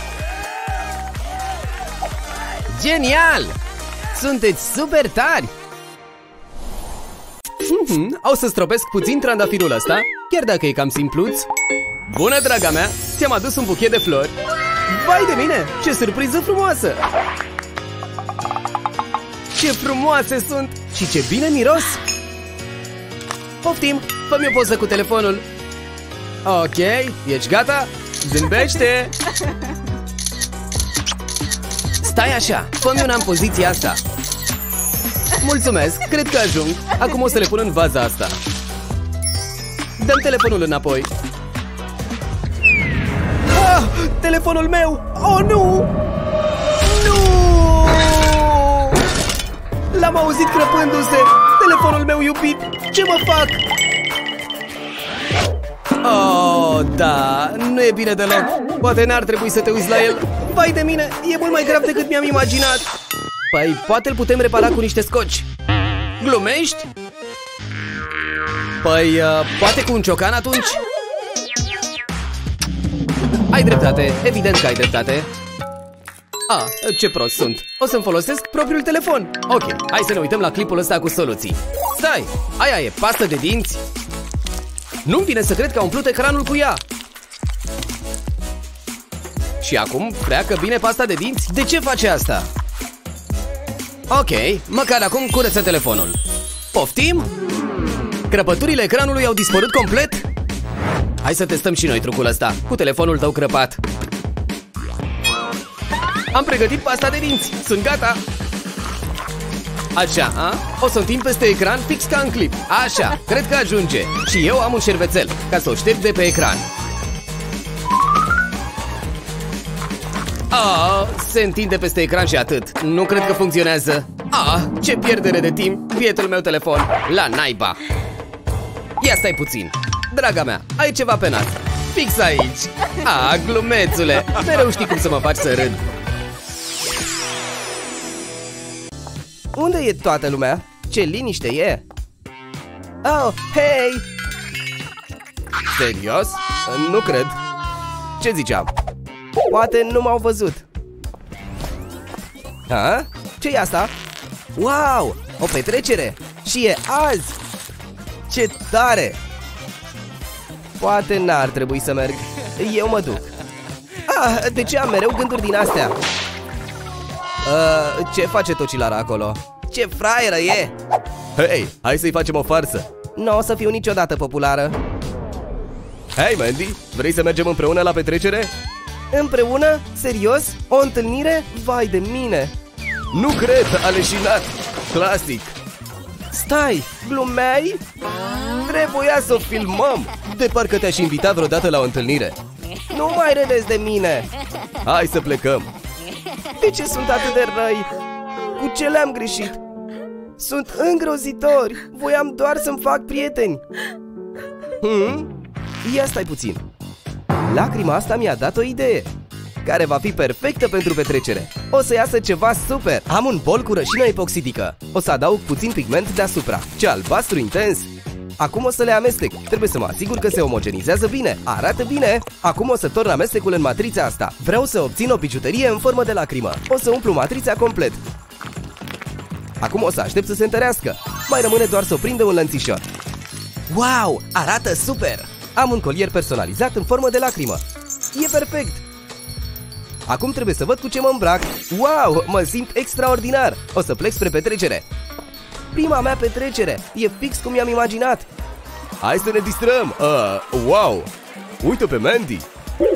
Genial! Sunteți super tari! O să stropesc puțin trandafirul ăsta, chiar dacă e cam simpluț. Bună, draga mea! Ți-am adus un buchet de flori! Vai de mine! Ce surpriză frumoasă! Ce frumoase sunt! Și ce bine miros! Poftim! Fă-mi o poză cu telefonul! Ok, ești gata? Zâmbește! Stai așa, fă-mi una în poziția asta. Mulțumesc, cred că ajung. Acum o să le pun în vaza asta. Dăm telefonul înapoi. Ah, telefonul meu! Oh, nu! Nu! L-am auzit crăpându-se! Telefonul meu iubit! Ce mă fac? Oh, da, nu e bine deloc. Poate n-ar trebui să te uiți la el. Vai de mine, e mult mai grav decât mi-am imaginat. Păi, poate îl putem repara cu niște scoci. Glumești? Păi, poate cu un ciocan atunci? Ai dreptate, evident că ai dreptate. Ah, ce prost sunt. O să-mi folosesc propriul telefon. Ok, hai să ne uităm la clipul ăsta cu soluții. Stai, aia e pastă de dinți? Nu-mi vine să cred că a umplut ecranul cu ea. Și acum freacă bine pasta de dinți? De ce face asta? Ok, măcar acum curăță telefonul. Poftim? Crăpăturile ecranului au dispărut complet? Hai să testăm și noi trucul ăsta, cu telefonul tău crăpat. Am pregătit pasta de dinți, sunt gata. Așa, a? O să întind peste ecran fix ca în clip. Așa, cred că ajunge. Și eu am un șervețel, ca să o șterg de pe ecran. Ah, se întinde peste ecran și atât. Nu cred că funcționează. Ah, ce pierdere de timp. Prietenul meu telefon. La naiba. Ia stai puțin. Draga mea, ai ceva pe nas. Fix aici. Ah, glumețule. Mereu știi cum să mă faci să râd. Unde e toată lumea? Ce liniște e! Oh, hei! Serios? Nu cred. Ce ziceam? Poate nu m-au văzut. Ha? Ce-i asta? Wow! O petrecere! Și e azi! Ce tare! Poate n-ar trebui să merg. Eu mă duc. Ah, de ce am mereu gânduri din astea? Ce face tocilara acolo? Ce fraieră e! Hei, hai să-i facem o farsă. Nu o să fiu niciodată populară. Hei, Mandy, vrei să mergem împreună la petrecere? Împreună? Serios? O întâlnire? Vai de mine! Nu cred, aleșinat! Clasic! Stai, glumeai? Trebuia să o filmăm! De parcă te-aș invita vreodată la o întâlnire. Nu mai râdeți de mine! Hai să plecăm! De ce sunt atât de răi? Cu ce le-am greșit? Sunt îngrozitori! Voiam doar să-mi fac prieteni! Ia stai puțin! Lacrima asta mi-a dat o idee! care va fi perfectă pentru petrecere. O să iasă ceva super! Am un bol cu rășină epoxidică. O să adaug puțin pigment deasupra, ce albastru intens. Acum o să le amestec. Trebuie să mă asigur că se omogenizează bine. Arată bine! Acum o să torn amestecul în matrița asta. Vreau să obțin o bijuterie în formă de lacrimă. O să umplu matrița complet. Acum o să aștept să se întărească. Mai rămâne doar să o prindă un lănțișor. Wow! Arată super! Am un colier personalizat în formă de lacrimă. E perfect! Acum trebuie să văd cu ce mă îmbrac. Wow! Mă simt extraordinar! O să plec spre petrecere. Prima mea petrecere! E fix cum mi-am imaginat! Hai să ne distrăm! Wow! Uite-o pe Mandy!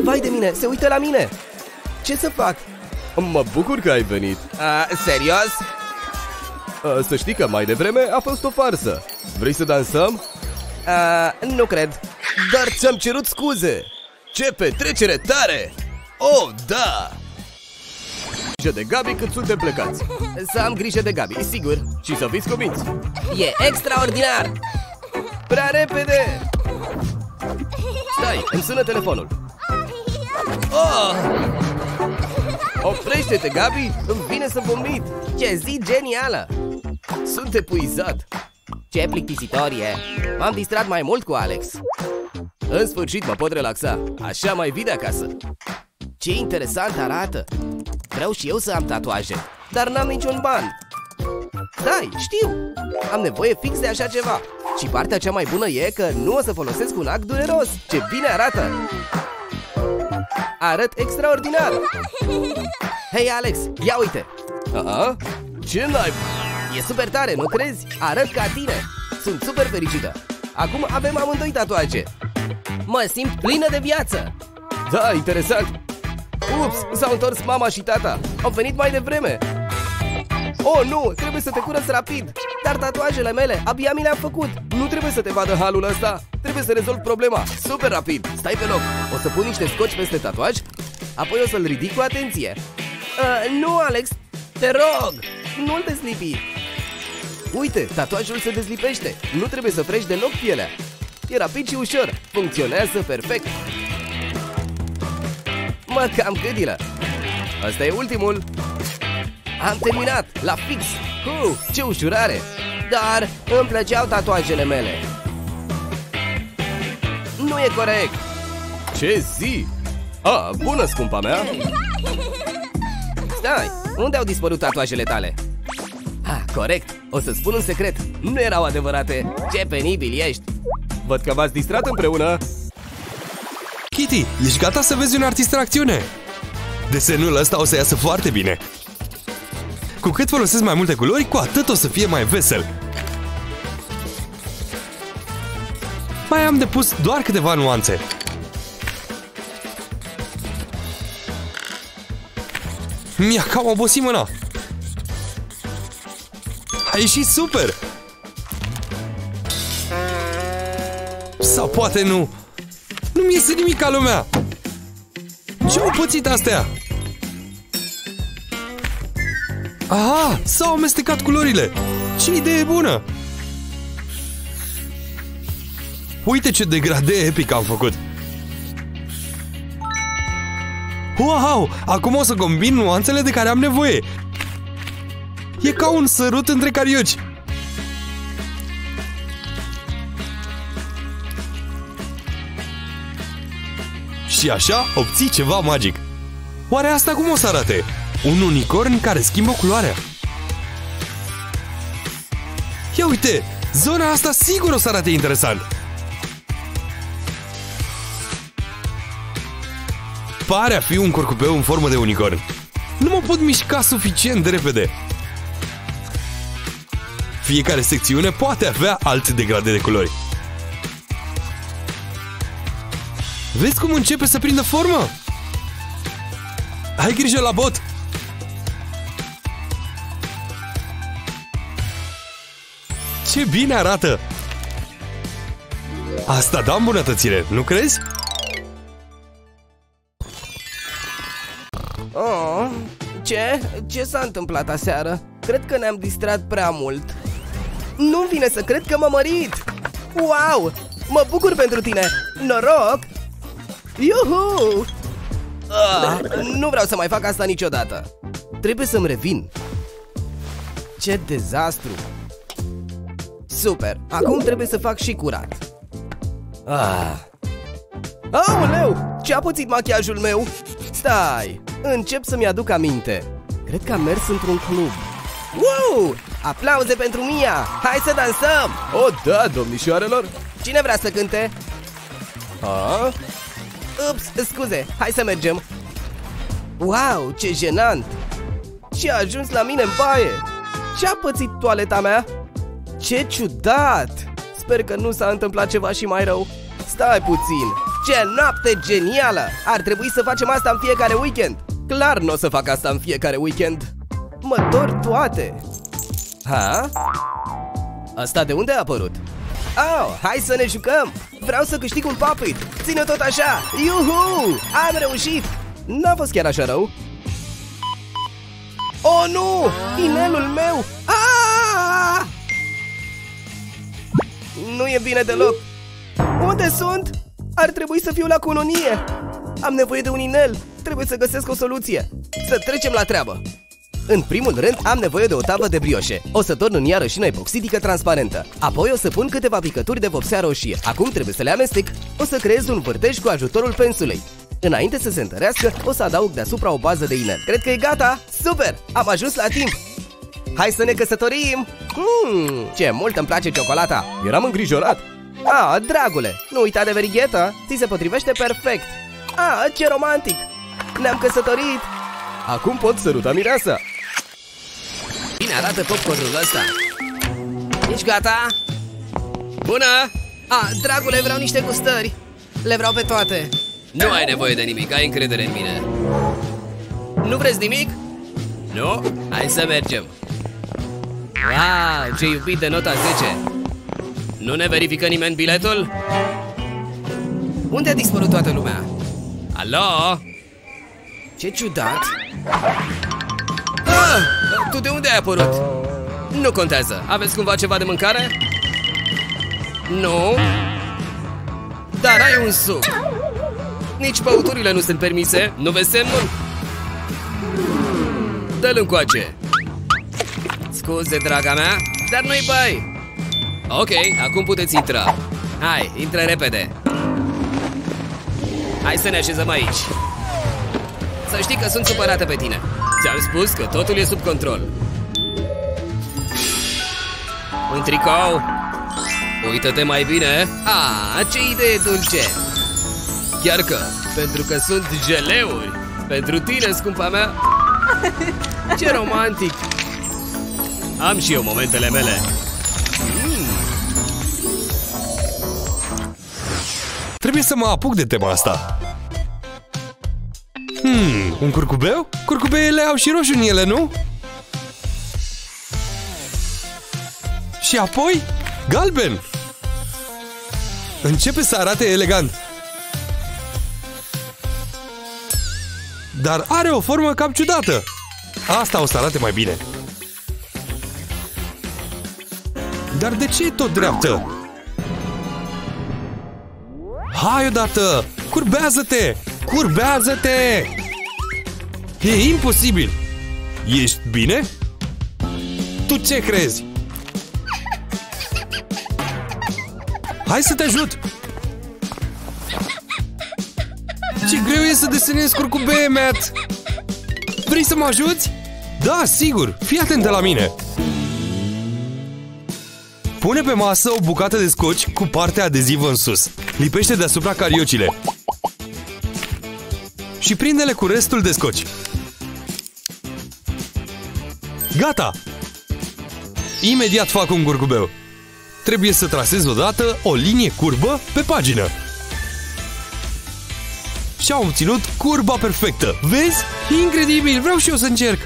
Vai de mine! Se uită la mine! Ce să fac? Mă bucur că ai venit! Serios? Să știi că mai devreme a fost o farsă. Vrei să dansăm? Nu cred. Dar ți-am cerut scuze! Ce petrecere tare! Oh, da! De Gabi cât suntem plecați. Să am grijă de Gabi, sigur. Și să fiți cuminți. E extraordinar! Prea repede! Stai, îmi sună telefonul. Oh! Oprește-te, Gabi! Îmi vine să vomit! Ce zi genială! Sunt epuizat! Ce plictisitorie! M-am distrat mai mult cu Alex. În sfârșit mă pot relaxa. Așa mai vii de acasă. Ce interesant arată! Vreau și eu să am tatuaje, dar n-am niciun ban. Stai, știu! Am nevoie fix de așa ceva. Și partea cea mai bună e că nu o să folosesc un ac dureros. Ce bine arată! Arăt extraordinar! Hei, Alex, ia uite! Ce n-ai? E super tare, nu crezi? Arăt ca tine! Sunt super fericită! Acum avem amândoi tatuaje! Mă simt plină de viață! Da, interesant! Ups, s-au întors mama și tata. Au venit mai devreme. Oh, nu, trebuie să te curăți rapid. Dar tatuajele mele abia mi le-am făcut. Nu trebuie să te vadă halul ăsta. Trebuie să rezolv problema, super rapid. Stai pe loc, o să pun niște scoci peste tatuaj. Apoi o să-l ridic cu atenție. Nu, Alex, te rog, nu-l dezlipi. Uite, tatuajul se dezlipește. Nu trebuie să freci deloc pielea. E rapid și ușor, funcționează perfect. Mă, cam câdilă! Asta e ultimul! Am terminat! La fix! Ce ușurare! Dar îmi plăceau tatuajele mele! Nu e corect! Ce zi! Bună, scumpa mea! Stai! Unde au dispărut tatuajele tale? Corect! O să-ți spun un secret! Nu erau adevărate! Ce penibil ești! Văd că v-ați distrat împreună! Kitty, ești gata să vezi un artist în acțiune? Desenul ăsta o să iasă foarte bine. Cu cât folosesc mai multe culori, cu atât o să fie mai vesel. Mai am depus doar câteva nuanțe. Mi-a cam obosit mâna. A ieșit super! Sau poate nu. Nu-mi iese nimic ca lumea! Ce-au pățit astea? Aha! S-au amestecat culorile! Ce idee bună! Uite ce degradee epic am făcut! Wow! Acum o să combin nuanțele de care am nevoie! E ca un sărut între carioci! Și așa obții ceva magic. Oare asta cum o să arate? Un unicorn care schimbă culoarea. Ia uite! Zona asta sigur o să arate interesant. Pare a fi un curcubeu în formă de unicorn. Nu mă pot mișca suficient de repede. Fiecare secțiune poate avea alt degrade de culori. Vezi cum începe să prindă formă? Ai grijă la bot! Ce bine arată! Asta da îmbunătățire, nu crezi? Oh, ce? Ce s-a întâmplat aseară? Cred că ne-am distrat prea mult. Nu-mi vine să cred că m-am mărit! Wow! Mă bucur pentru tine! Noroc! Iuhu! Nu vreau să mai fac asta niciodată. Trebuie să-mi revin. Ce dezastru! Super! Acum trebuie să fac și curat. Aoleu! Ce-a pățit machiajul meu? Stai! Încep să-mi aduc aminte. Cred că am mers într-un club. Wow! Aplauze pentru Mia! Hai să dansăm! O, da, domnișoarelor! Cine vrea să cânte? Ups, scuze! Hai să mergem! Wow, ce jenant! Și a ajuns la mine în baie! Ce-a pățit toaleta mea? Ce ciudat! Sper că nu s-a întâmplat ceva și mai rău. Stai puțin! Ce noapte genială! Ar trebui să facem asta în fiecare weekend! Clar nu o să fac asta în fiecare weekend! Mă dor toate! Asta de unde a apărut? Hai să ne jucăm! Vreau să câștig un papit! Ține tot așa! Iuhu! Am reușit! N-a fost chiar așa rău! Oh, nu! Inelul meu! Nu e bine deloc! Unde sunt? Ar trebui să fiu la colonie! Am nevoie de un inel! Trebuie să găsesc o soluție! Să trecem la treabă! În primul rând am nevoie de o tavă de brioșe. O să torn în ea rășină epoxidică transparentă. Apoi o să pun câteva picături de vopsea roșie. Acum trebuie să le amestec. O să creez un vârtej cu ajutorul pensulei. Înainte să se întărească, o să adaug deasupra o bază de inel. Cred că e gata! Super! Am ajuns la timp! Hai să ne căsătorim! Ce mult îmi place ciocolata! Eram îngrijorat! Dragule! Nu uita de verighetă! Ți se potrivește perfect! Ce romantic! Ne-am căsătorit! Acum pot săruta mireasa! Bine arată popcornul ăsta! Ești gata? Bună! Dragule, vreau niște gustări! Le vreau pe toate! Nu ai nevoie de nimic, ai încredere în mine! Nu vreți nimic? Nu? Hai să mergem! Ce iubit de nota 10! Nu ne verifică nimeni biletul? Unde a dispărut toată lumea? Alo? Ce ciudat! Tu de unde ai apărut? Nu contează! Aveți cumva ceva de mâncare? Nu? Dar ai un suc! Nici băuturile nu sunt permise! Nu vezi semnul? Dă-l încoace! Scuze, draga mea, dar nu-i bai! Ok, acum puteți intra! Hai, intră repede! Hai să ne așezăm aici! Să știi că sunt supărată pe tine. Ți-am spus că totul e sub control. Un tricou? Uită-te mai bine. Ce idee dulce! Chiar că, pentru că sunt geleuri. Pentru tine, scumpa mea. Ce romantic! Am și eu momentele mele. Trebuie să mă apuc de tema asta. Un curcubeu? Curcubeele au și roșu în ele, nu? Și apoi, galben! Începe să arate elegant. Dar are o formă cam ciudată. Asta o să arate mai bine. Dar de ce e tot dreaptă? Hai odată! Curbează-te! Curbează-te! E imposibil! Ești bine? Tu ce crezi? Hai să te ajut! Ce greu e să desenezi curcubee, Matt! Vrei să mă ajuți? Da, sigur! Fii atentă la mine! Pune pe masă o bucată de scoci cu partea adezivă în sus. Lipește deasupra cariocile. Și prinde-le cu restul de scoci. Gata! Imediat fac un curcubeu. Trebuie să trasez odată o linie curbă pe pagină. Și am obținut curba perfectă. Vezi? Incredibil! Vreau și eu să încerc!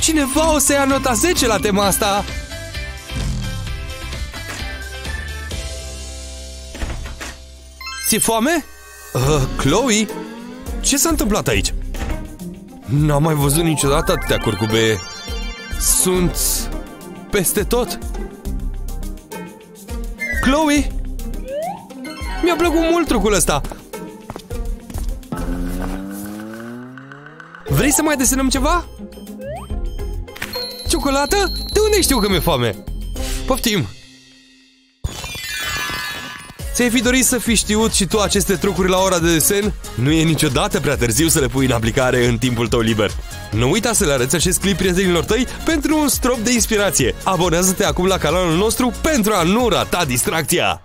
Cineva o să ia nota 10 la tema asta! Ți-e foame? Chloe? Ce s-a întâmplat aici? N-am mai văzut niciodată atâtea curcubee. Sunt peste tot. Chloe? Mi-a plăcut mult trucul ăsta. Vrei să mai desenăm ceva? Ciocolată? De unde știu că mi-e foame? Poftim! Ți-ai fi dorit să fi știut și tu aceste trucuri la ora de desen? Nu e niciodată prea târziu să le pui în aplicare în timpul tău liber. Nu uita să le arăți acest clip prietenilor tăi pentru un strop de inspirație. Abonează-te acum la canalul nostru pentru a nu rata distracția!